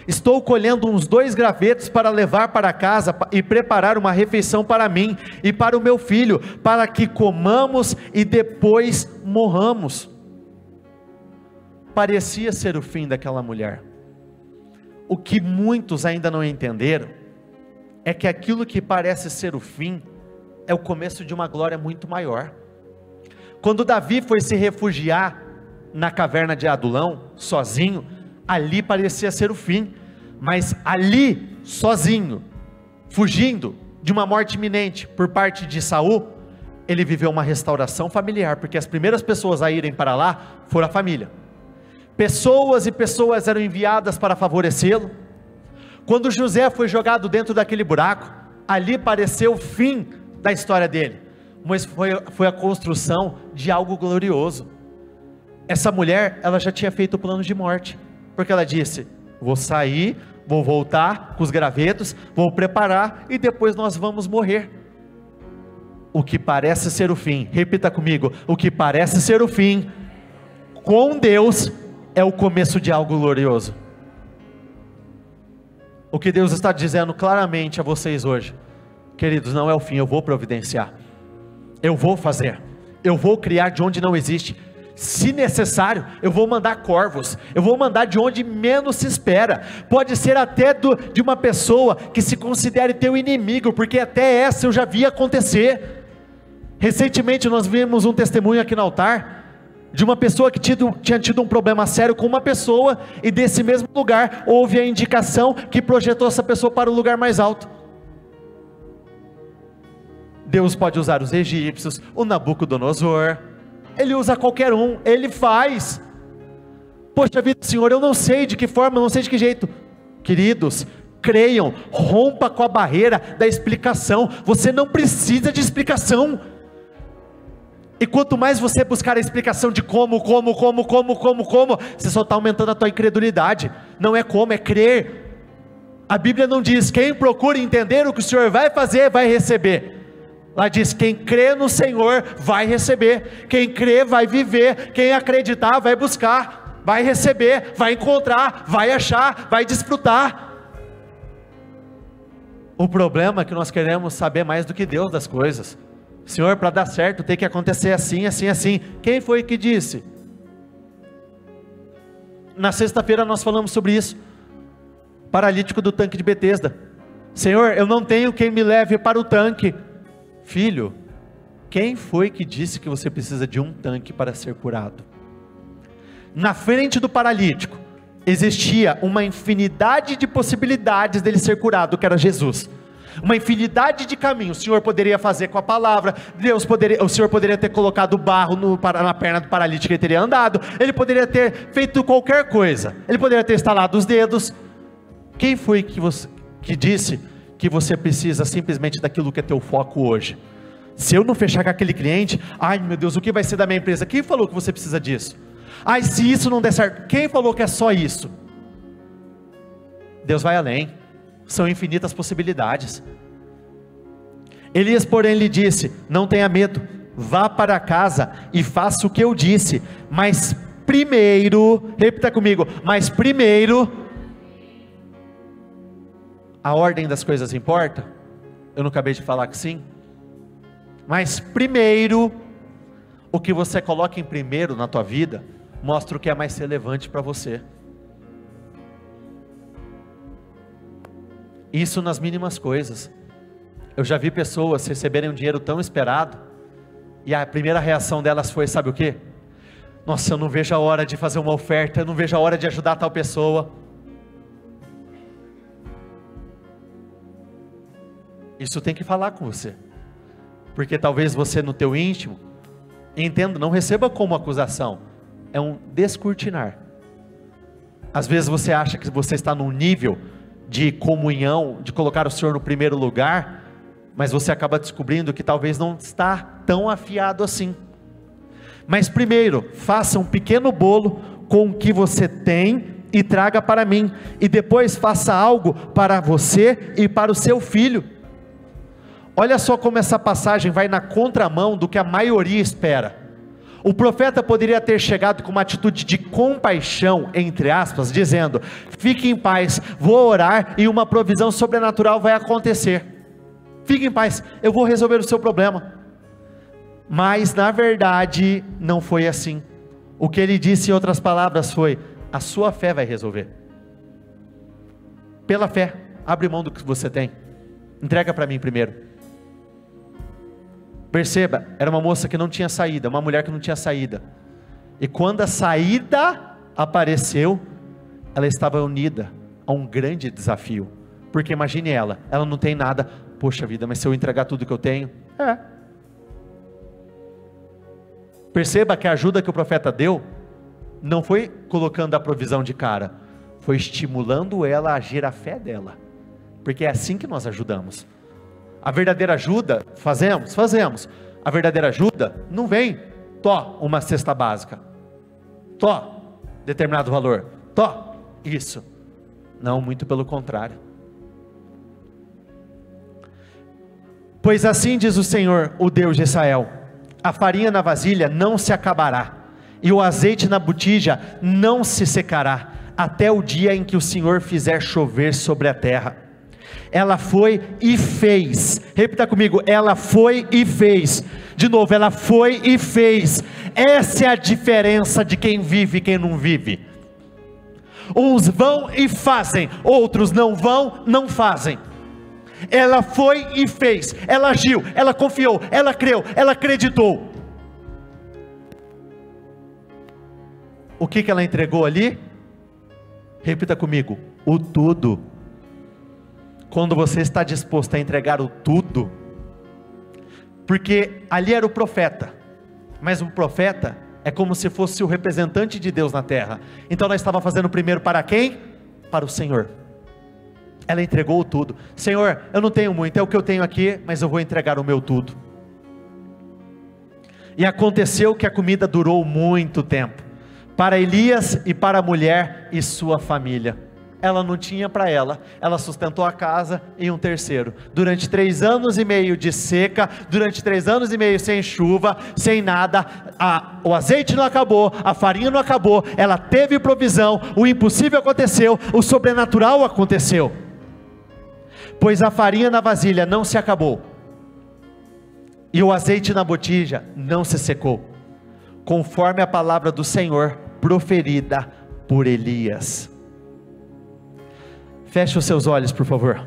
Estou colhendo uns 2 gravetos para levar para casa e preparar uma refeição para mim e para o meu filho, para que comamos e depois morramos. Parecia ser o fim daquela mulher. O que muitos ainda não entenderam é que aquilo que parece ser o fim é o começo de uma glória muito maior. Quando Davi foi se refugiar na caverna de Adulão, sozinho, ali parecia ser o fim, mas ali, sozinho, fugindo de uma morte iminente por parte de Saul, ele viveu uma restauração familiar, porque as primeiras pessoas a irem para lá foram a família. Pessoas e pessoas eram enviadas para favorecê-lo. Quando José foi jogado dentro daquele buraco, ali pareceu o fim da história dele, mas foi a construção de algo glorioso. Essa mulher, ela já tinha feito o plano de morte, porque ela disse: vou sair, vou voltar com os gravetos, vou preparar e depois nós vamos morrer. O que parece ser o fim, repita comigo, o que parece ser o fim, com Deus, é o começo de algo glorioso. O que Deus está dizendo claramente a vocês hoje, queridos, não é o fim. Eu vou providenciar, eu vou fazer, eu vou criar de onde não existe. Se necessário, eu vou mandar corvos, eu vou mandar de onde menos se espera. Pode ser até de uma pessoa que se considere teu inimigo, porque até essa eu já vi acontecer. Recentemente nós vimos um testemunho aqui no altar, de uma pessoa que tinha tido um problema sério com uma pessoa, e desse mesmo lugar houve a indicação que projetou essa pessoa para o lugar mais alto. Deus pode usar os egípcios, o Nabucodonosor, Ele usa qualquer um, Ele faz. Poxa vida, Senhor, eu não sei de que forma, eu não sei de que jeito. Queridos, creiam, rompa com a barreira da explicação. Você não precisa de explicação. E quanto mais você buscar a explicação de como, você só está aumentando a tua incredulidade. Não é como, é crer. A Bíblia não diz: quem procura entender o que o Senhor vai fazer, vai receber. Lá diz: quem crê no Senhor, vai receber. Quem crê, vai viver. Quem acreditar, vai buscar, vai receber, vai encontrar, vai achar, vai desfrutar. O problema é que nós queremos saber mais do que Deus das coisas. Senhor, para dar certo tem que acontecer assim, assim, assim. Quem foi que disse? Na sexta-feira nós falamos sobre isso. Paralítico do tanque de Betesda. Senhor, eu não tenho quem me leve para o tanque. Filho, Quem foi que disse que você precisa de um tanque para ser curado? Na frente do paralítico, existia uma infinidade de possibilidades dele ser curado, que era Jesus. Uma infinidade de caminhos, o Senhor poderia fazer com a palavra, o Senhor poderia ter colocado barro na perna do paralítico e teria andado, ele poderia ter feito qualquer coisa, ele poderia ter estalado os dedos. Quem foi que disse que você precisa simplesmente daquilo que é teu foco hoje? Se eu não fechar com aquele cliente, ai meu Deus, o que vai ser da minha empresa? Quem falou que você precisa disso? Ai, se isso não der certo, quem falou que é só isso? Deus vai além, são infinitas possibilidades. Elias, porém, lhe disse: não tenha medo, vá para casa e faça o que eu disse, mas primeiro, repita comigo, mas primeiro, a ordem das coisas importa? Eu não acabei de falar que sim? Mas primeiro, o que você coloca em primeiro na tua vida, mostra o que é mais relevante para você. Isso nas mínimas coisas. Eu já vi pessoas receberem um dinheiro tão esperado, e a primeira reação delas foi, sabe o quê? Nossa, eu não vejo a hora de fazer uma oferta, eu não vejo a hora de ajudar tal pessoa. Isso tem que falar com você. Porque talvez você no teu íntimo, entenda, não receba como acusação, é um descortinar. Às vezes você acha que você está num nível de comunhão, de colocar o Senhor no primeiro lugar, mas você acaba descobrindo que talvez não está tão afiado assim. Mas primeiro, faça um pequeno bolo com o que você tem e traga para mim, e depois faça algo para você e para o seu filho. Olha só como essa passagem vai na contramão do que a maioria espera. O profeta poderia ter chegado com uma atitude de compaixão, entre aspas, dizendo: fique em paz, vou orar e uma provisão sobrenatural vai acontecer. Fique em paz, eu vou resolver o seu problema. Mas na verdade não foi assim. O que ele disse em outras palavras foi: a sua fé vai resolver. Pela fé, abre mão do que você tem, entrega para mim primeiro. Perceba, era uma moça que não tinha saída, uma mulher que não tinha saída, e quando a saída apareceu, ela estava unida a um grande desafio, porque imagine ela não tem nada, poxa vida, mas se eu entregar tudo que eu tenho, perceba que a ajuda que o profeta deu, não foi colocando a provisão de cara, foi estimulando ela a agir a fé dela, porque é assim que nós ajudamos. A verdadeira ajuda, fazemos, a verdadeira ajuda não vem, tó uma cesta básica, tó determinado valor, tó isso, não, muito pelo contrário. Pois assim diz o Senhor, o Deus de Israel: a farinha na vasilha não se acabará, e o azeite na botija não se secará, até o dia em que o Senhor fizer chover sobre a terra. Ela foi e fez, repita comigo, ela foi e fez, de novo, ela foi e fez. Essa é a diferença de quem vive e quem não vive. Uns vão e fazem, outros não vão, não fazem. Ela foi e fez, ela agiu, ela confiou, ela creu, ela acreditou. O que ela entregou ali? Repita comigo, o tudo. Quando você está disposto a entregar o tudo, porque ali era o profeta, mas o profeta é como se fosse o representante de Deus na terra, então ela estava fazendo primeiro para quem? Para o Senhor. Ela entregou o tudo. Senhor, eu não tenho muito, é o que eu tenho aqui, mas eu vou entregar o meu tudo. E aconteceu que a comida durou muito tempo, para Elias e para a mulher e sua família. Ela não tinha para ela sustentou a casa e um terceiro, durante 3 anos e meio de seca, durante 3 anos e meio sem chuva, sem nada, o azeite não acabou, a farinha não acabou, ela teve provisão, o impossível aconteceu, o sobrenatural aconteceu, pois a farinha na vasilha não se acabou, e o azeite na botija não se secou, conforme a palavra do Senhor, proferida por Elias. Feche os seus olhos, por favor.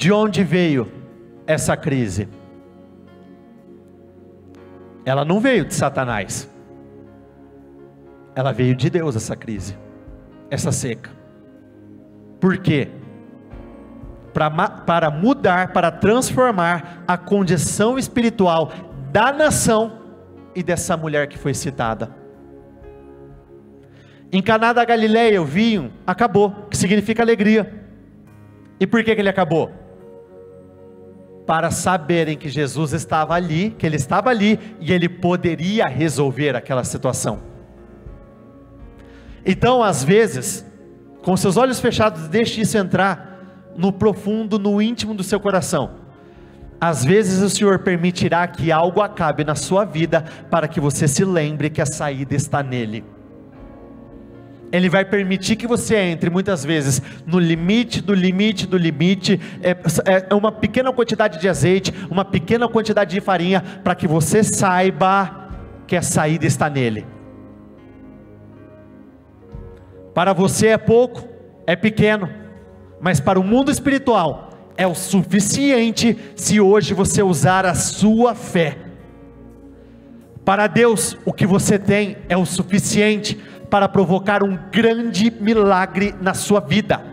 de onde veio essa crise? Ela não veio de Satanás, ela veio de Deus, essa crise, essa seca. Por quê? Para mudar, para transformar a condição espiritual da nação e dessa mulher que foi citada. Em Caná da Galileia o vinho acabou, que significa alegria. E por que ele acabou? Para saberem que Jesus estava ali, que ele estava ali e ele poderia resolver aquela situação. Então, às vezes, com seus olhos fechados, deixe isso entrar no profundo, no íntimo do seu coração. Às vezes o Senhor permitirá que algo acabe na sua vida, para que você se lembre que a saída está nele. Ele vai permitir que você entre, muitas vezes, no limite, do limite, do limite, é uma pequena quantidade de azeite, uma pequena quantidade de farinha, para que você saiba que a saída está nele. Para você é pouco, é pequeno, mas para o mundo espiritual é o suficiente, se hoje você usar a sua fé. Para Deus, o que você tem é o suficiente para provocar um grande milagre na sua vida.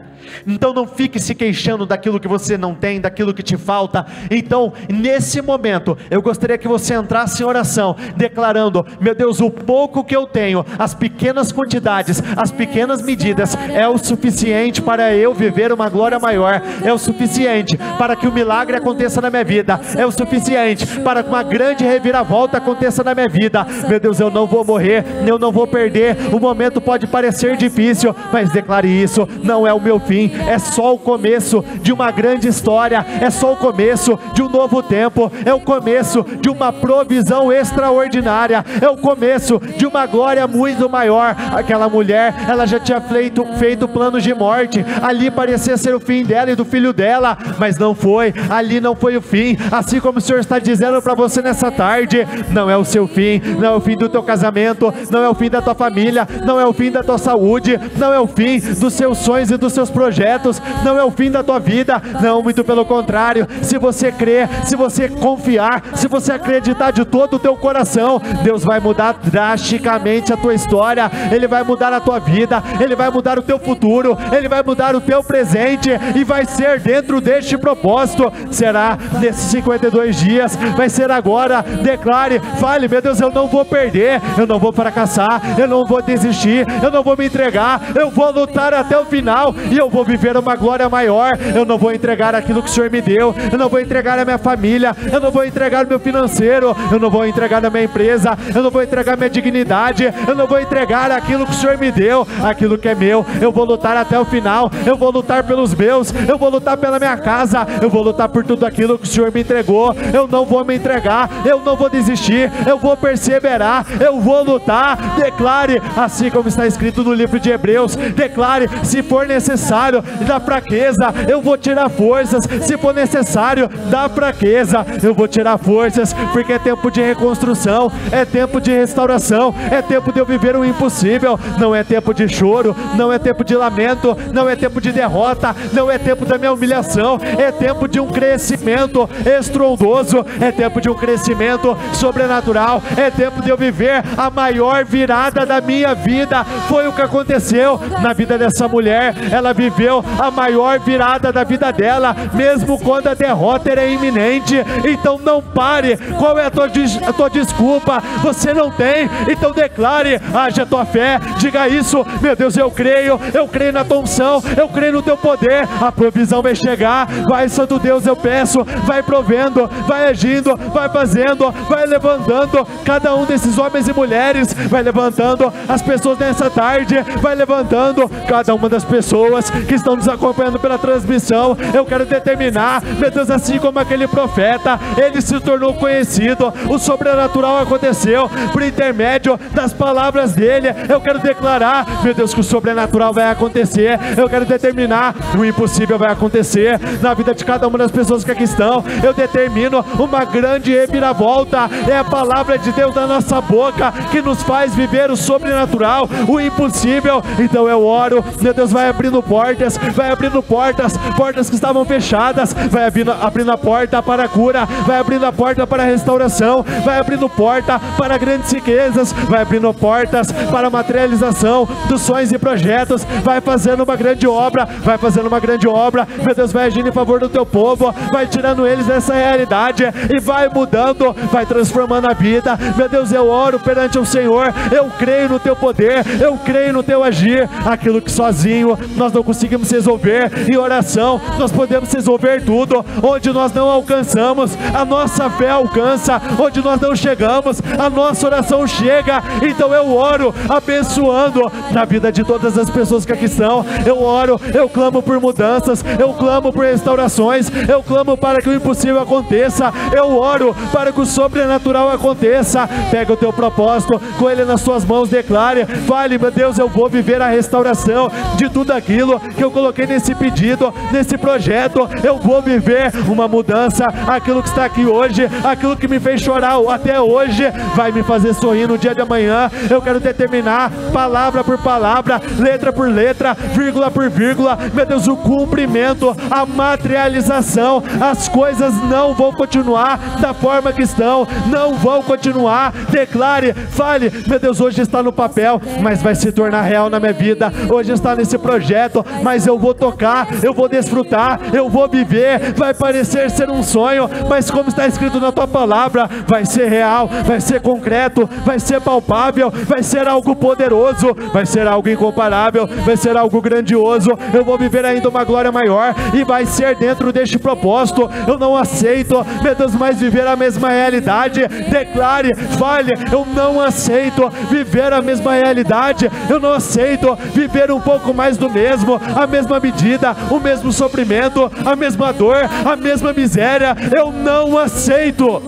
Então não fique se queixando daquilo que você não tem, daquilo que te falta. Então nesse momento eu gostaria que você entrasse em oração, declarando: meu Deus, o pouco que eu tenho, as pequenas quantidades, as pequenas medidas, é o suficiente para eu viver uma glória maior, é o suficiente para que o milagre aconteça na minha vida, é o suficiente para que uma grande reviravolta aconteça na minha vida. Meu Deus, eu não vou morrer, eu não vou perder. O momento pode parecer difícil, mas declare isso: não é o meu fim, é só o começo de uma grande história, é só o começo de um novo tempo, é o começo de uma provisão extraordinária, é o começo de uma glória muito maior. Aquela mulher, ela já tinha feito planos de morte, ali parecia ser o fim dela e do filho dela, mas não foi, ali não foi o fim. Assim como o Senhor está dizendo para você nessa tarde: não é o seu fim, não é o fim do teu casamento, não é o fim da tua família, não é o fim da tua saúde, não é o fim dos seus sonhos e dos seus projetos, não é o fim da tua vida. Não, muito pelo contrário, se você crer, se você confiar, se você acreditar de todo o teu coração, Deus vai mudar drasticamente a tua história, Ele vai mudar a tua vida, Ele vai mudar o teu futuro, Ele vai mudar o teu presente, e vai ser dentro deste propósito. Será nesses 52 dias, vai ser agora. Declare, fale: meu Deus, eu não vou perder, eu não vou fracassar, eu não vou desistir, eu não vou me entregar, eu vou lutar até o final, e eu vou viver uma glória maior. Eu não vou entregar aquilo que o Senhor me deu, eu não vou entregar a minha família, eu não vou entregar o meu financeiro, eu não vou entregar a minha empresa, eu não vou entregar a minha dignidade, eu não vou entregar aquilo que o Senhor me deu, aquilo que é meu. Eu vou lutar até o final, eu vou lutar pelos meus, eu vou lutar pela minha casa, eu vou lutar por tudo aquilo que o Senhor me entregou. Eu não vou me entregar, eu não vou desistir, eu vou perseverar, eu vou lutar. Declare, assim como está escrito no livro de Hebreus, declare: se for necessário, da fraqueza eu vou tirar forças, se for necessário da fraqueza eu vou tirar forças, porque é tempo de reconstrução, é tempo de restauração, é tempo de eu viver o impossível. Não é tempo de choro, não é tempo de lamento, não é tempo de derrota, não é tempo da minha humilhação, é tempo de um crescimento estrondoso, é tempo de um crescimento sobrenatural, é tempo de eu viver a maior virada da minha vida. Foi o que aconteceu na vida dessa mulher, ela viveu a maior virada da vida dela, mesmo quando a derrota era iminente. Então não pare. Qual é a tua desculpa? Você não tem, então declare, haja a tua fé, diga isso: meu Deus, eu creio na tua unção, eu creio no teu poder, a provisão vai chegar. Vai, Santo Deus, eu peço, vai provendo, vai agindo, vai fazendo, vai levantando cada um desses homens e mulheres, vai levantando as pessoas nessa tarde, vai levantando cada uma das pessoas que estão nos acompanhando pela transmissão. Eu quero determinar, meu Deus, assim como aquele profeta, ele se tornou conhecido, o sobrenatural aconteceu por intermédio das palavras dele. Eu quero declarar, meu Deus, que o sobrenatural vai acontecer. Eu quero determinar, o impossível vai acontecer na vida de cada uma das pessoas que aqui estão. Eu determino uma grande reviravolta. É a palavra de Deus na nossa boca que nos faz viver o sobrenatural, o impossível. Então eu oro, meu Deus, vai abrindo portas, portas, vai abrindo portas, portas que estavam fechadas, vai abrindo a porta para a cura, vai abrindo a porta para a restauração, vai abrindo porta para grandes riquezas, vai abrindo portas para a materialização dos sonhos e projetos, vai fazendo uma grande obra, vai fazendo uma grande obra, meu Deus, vai agindo em favor do teu povo, vai tirando eles dessa realidade e vai mudando, vai transformando a vida, meu Deus, eu oro perante o Senhor, eu creio no teu poder, eu creio no teu agir, aquilo que sozinho nós não conseguimos resolver, em oração nós podemos resolver tudo, onde nós não alcançamos, a nossa fé alcança, onde nós não chegamos, a nossa oração chega, então eu oro abençoando na vida de todas as pessoas que aqui estão, eu oro, eu clamo por mudanças, eu clamo por restaurações, eu clamo para que o impossível aconteça, eu oro para que o sobrenatural aconteça, pega o teu propósito, com ele nas suas mãos, declare, fale, meu Deus, eu vou viver a restauração de tudo aquilo que eu coloquei nesse pedido, nesse projeto, eu vou viver uma mudança, aquilo que está aqui hoje, aquilo que me fez chorar até hoje, vai me fazer sorrir no dia de amanhã, eu quero determinar palavra por palavra, letra por letra, vírgula por vírgula, meu Deus, o cumprimento, a materialização, as coisas não vão continuar da forma que estão, não vão continuar, declare, fale, meu Deus, hoje está no papel, mas vai se tornar real na minha vida, hoje está nesse projeto, mas eu vou tocar, eu vou desfrutar, eu vou viver, vai parecer ser um sonho, mas como está escrito na tua palavra, vai ser real, vai ser concreto, vai ser palpável, vai ser algo poderoso, vai ser algo incomparável, vai ser algo grandioso, eu vou viver ainda uma glória maior, e vai ser dentro deste propósito, eu não aceito, meu Deus, mais viver a mesma realidade, declare, fale, eu não aceito viver a mesma realidade, eu não aceito viver um pouco mais do mesmo, a mesma medida, o mesmo sofrimento, a mesma dor, a mesma miséria, eu não aceito.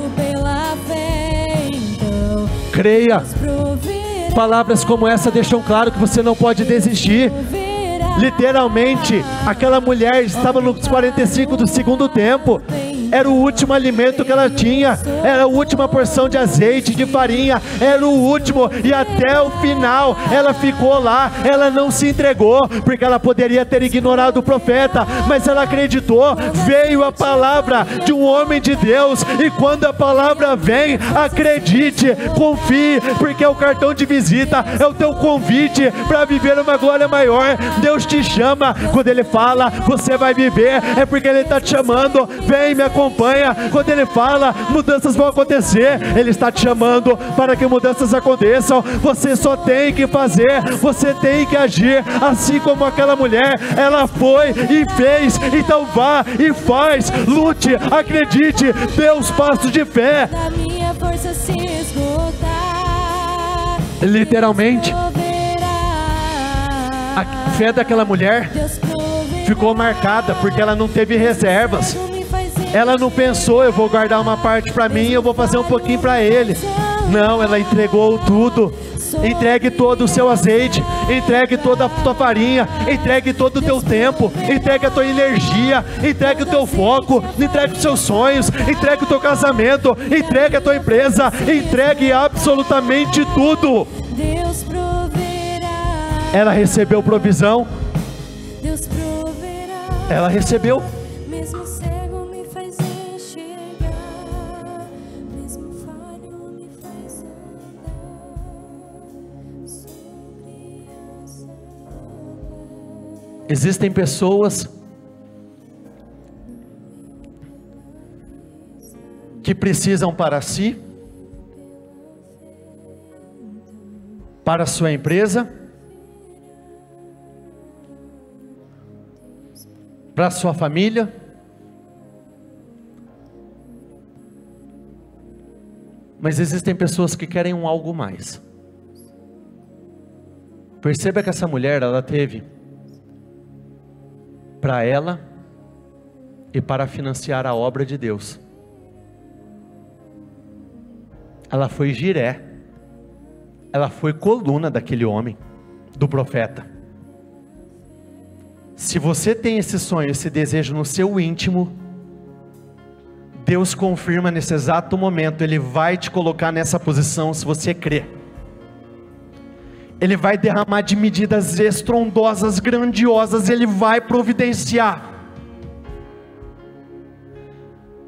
Creia, palavras como essa deixam claro que você não pode desistir. Literalmente, aquela mulher estava nos 45 do segundo tempo, era o último alimento que ela tinha, era a última porção de azeite, de farinha, era o último, e até o final ela ficou lá, ela não se entregou, porque ela poderia ter ignorado o profeta, mas ela acreditou, veio a palavra de um homem de Deus, e quando a palavra vem, acredite, confie, porque é o cartão de visita, é o teu convite para viver uma glória maior, Deus te chama, quando Ele fala, você vai viver, é porque Ele está te chamando, vem, me acompanha, quando Ele fala, mudanças vão acontecer, Ele está te chamando, para que mudanças aconteçam, você só tem que fazer, você tem que agir, assim como aquela mulher, ela foi e fez, então vá e faz, lute, acredite, dê os passos de fé, literalmente, a fé daquela mulher ficou marcada, porque ela não teve reservas, ela não pensou, eu vou guardar uma parte para mim, eu vou fazer um pouquinho para ele, não, ela entregou tudo, entregue todo o seu azeite, entregue toda a tua farinha, entregue todo o teu tempo, entregue a tua energia, entregue o teu foco, entregue os seus sonhos, entregue o teu casamento, entregue a tua empresa, entregue absolutamente tudo. Ela recebeu provisão. Ela recebeu. Existem pessoas que precisam para si, para a sua empresa, para sua família, mas existem pessoas que querem um algo mais. Perceba que essa mulher, ela teve para ela e para financiar a obra de Deus. Ela foi giré, ela foi coluna daquele homem, do profeta. Se você tem esse sonho, esse desejo no seu íntimo, Deus confirma nesse exato momento, Ele vai te colocar nessa posição se você crer. Ele vai derramar de medidas estrondosas, grandiosas, Ele vai providenciar.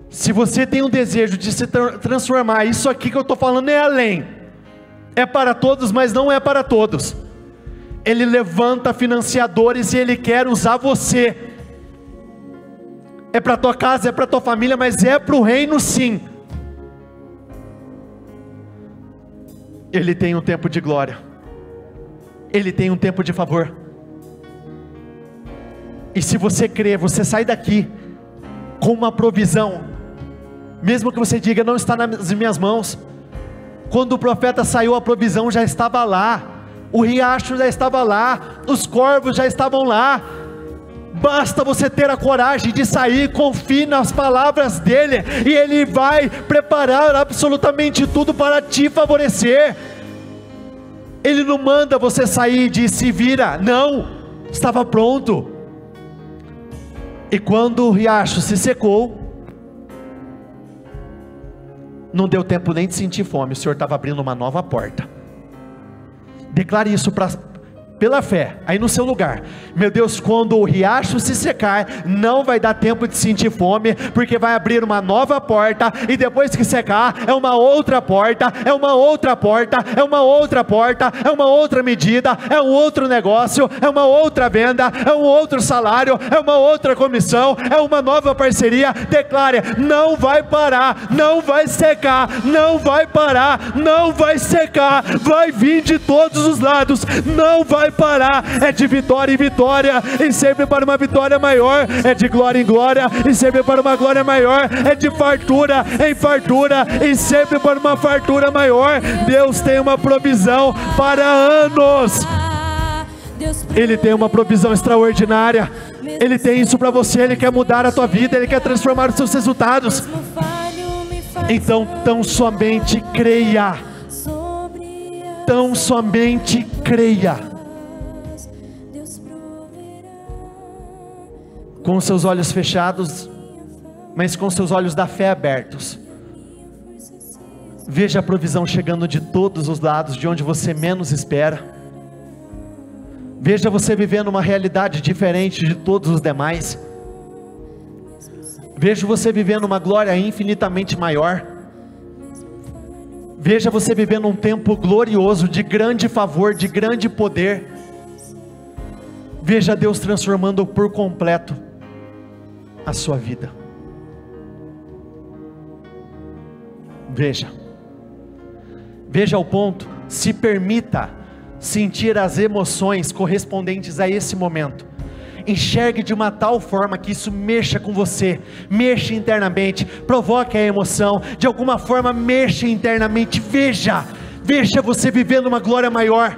Se você tem o desejo de se transformar, isso aqui que eu estou falando é além, é para todos, mas não é para todos. Ele levanta financiadores e Ele quer usar você. É para a tua casa, é para a tua família, mas é para o reino sim. Ele tem um tempo de glória, Ele tem um tempo de favor, e se você crer, você sai daqui com uma provisão, mesmo que você diga, não está nas minhas mãos. Quando o profeta saiu, a provisão já estava lá, o riacho já estava lá, os corvos já estavam lá. Basta você ter a coragem de sair, confie nas palavras dele, e Ele vai preparar absolutamente tudo para te favorecer. Ele não manda você sair e diz, se vira, não, estava pronto. E quando o riacho se secou, não deu tempo nem de sentir fome, o Senhor estava abrindo uma nova porta. Declare isso pela fé, aí no seu lugar. Meu Deus, quando o riacho se secar, não vai dar tempo de sentir fome, porque vai abrir uma nova porta, e depois que secar, é uma outra porta, é uma outra porta, é uma outra porta, é uma outra medida, é um outro negócio, é uma outra venda, é um outro salário, é uma outra comissão, é uma nova parceria. Declare, não vai parar, não vai secar, não vai parar, não vai secar, vai vir de todos os lados, não vai parar, é de vitória em vitória, e sempre para uma vitória maior, é de glória em glória, e sempre para uma glória maior, é de fartura em fartura, e sempre para uma fartura maior. Deus tem uma provisão para anos, Ele tem uma provisão extraordinária, Ele tem isso para você, Ele quer mudar a tua vida, Ele quer transformar os seus resultados. Então tão somente creia, tão somente creia. Com seus olhos fechados, mas com seus olhos da fé abertos, veja a provisão chegando de todos os lados, de onde você menos espera. Veja você vivendo uma realidade diferente de todos os demais. Veja você vivendo uma glória infinitamente maior. Veja você vivendo um tempo glorioso, de grande favor, de grande poder. Veja Deus transformando por completo a sua vida. Veja ao ponto, se permita sentir as emoções correspondentes a esse momento. Enxergue de uma tal forma que isso mexa com você, mexa internamente, provoque a emoção, de alguma forma mexa internamente. Veja você vivendo uma glória maior,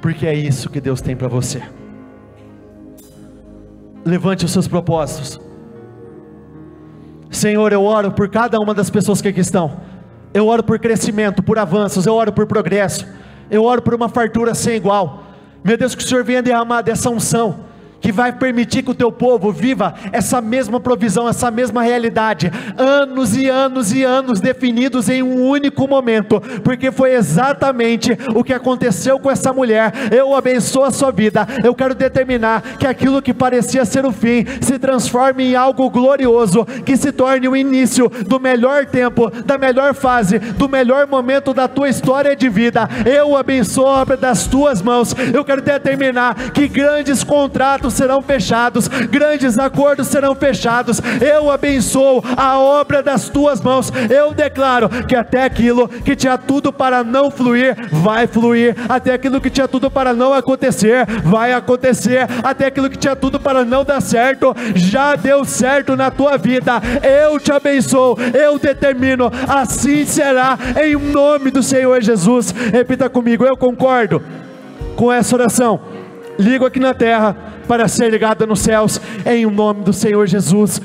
porque é isso que Deus tem para você. Levante os seus propósitos. Senhor, eu oro por cada uma das pessoas que aqui estão, eu oro por crescimento, por avanços, eu oro por progresso, eu oro por uma fartura sem igual. Meu Deus, que o Senhor venha derramar dessa unção, que vai permitir que o teu povo viva essa mesma provisão, essa mesma realidade, anos e anos e anos definidos em um único momento, porque foi exatamente o que aconteceu com essa mulher. Eu abençoo a sua vida, eu quero determinar que aquilo que parecia ser o fim, se transforme em algo glorioso, que se torne o início do melhor tempo, da melhor fase, do melhor momento da tua história de vida. Eu abençoo a obra das tuas mãos, eu quero determinar que grandes contratos serão fechados, grandes acordos serão fechados. Eu abençoo a obra das tuas mãos, eu declaro que até aquilo que tinha tudo para não fluir, vai fluir, até aquilo que tinha tudo para não acontecer, vai acontecer, até aquilo que tinha tudo para não dar certo, já deu certo na tua vida. Eu te abençoo, eu determino, assim será, em nome do Senhor Jesus. Repita comigo, eu concordo com essa oração, ligo aqui na terra para ser ligada nos céus, em nome do Senhor Jesus.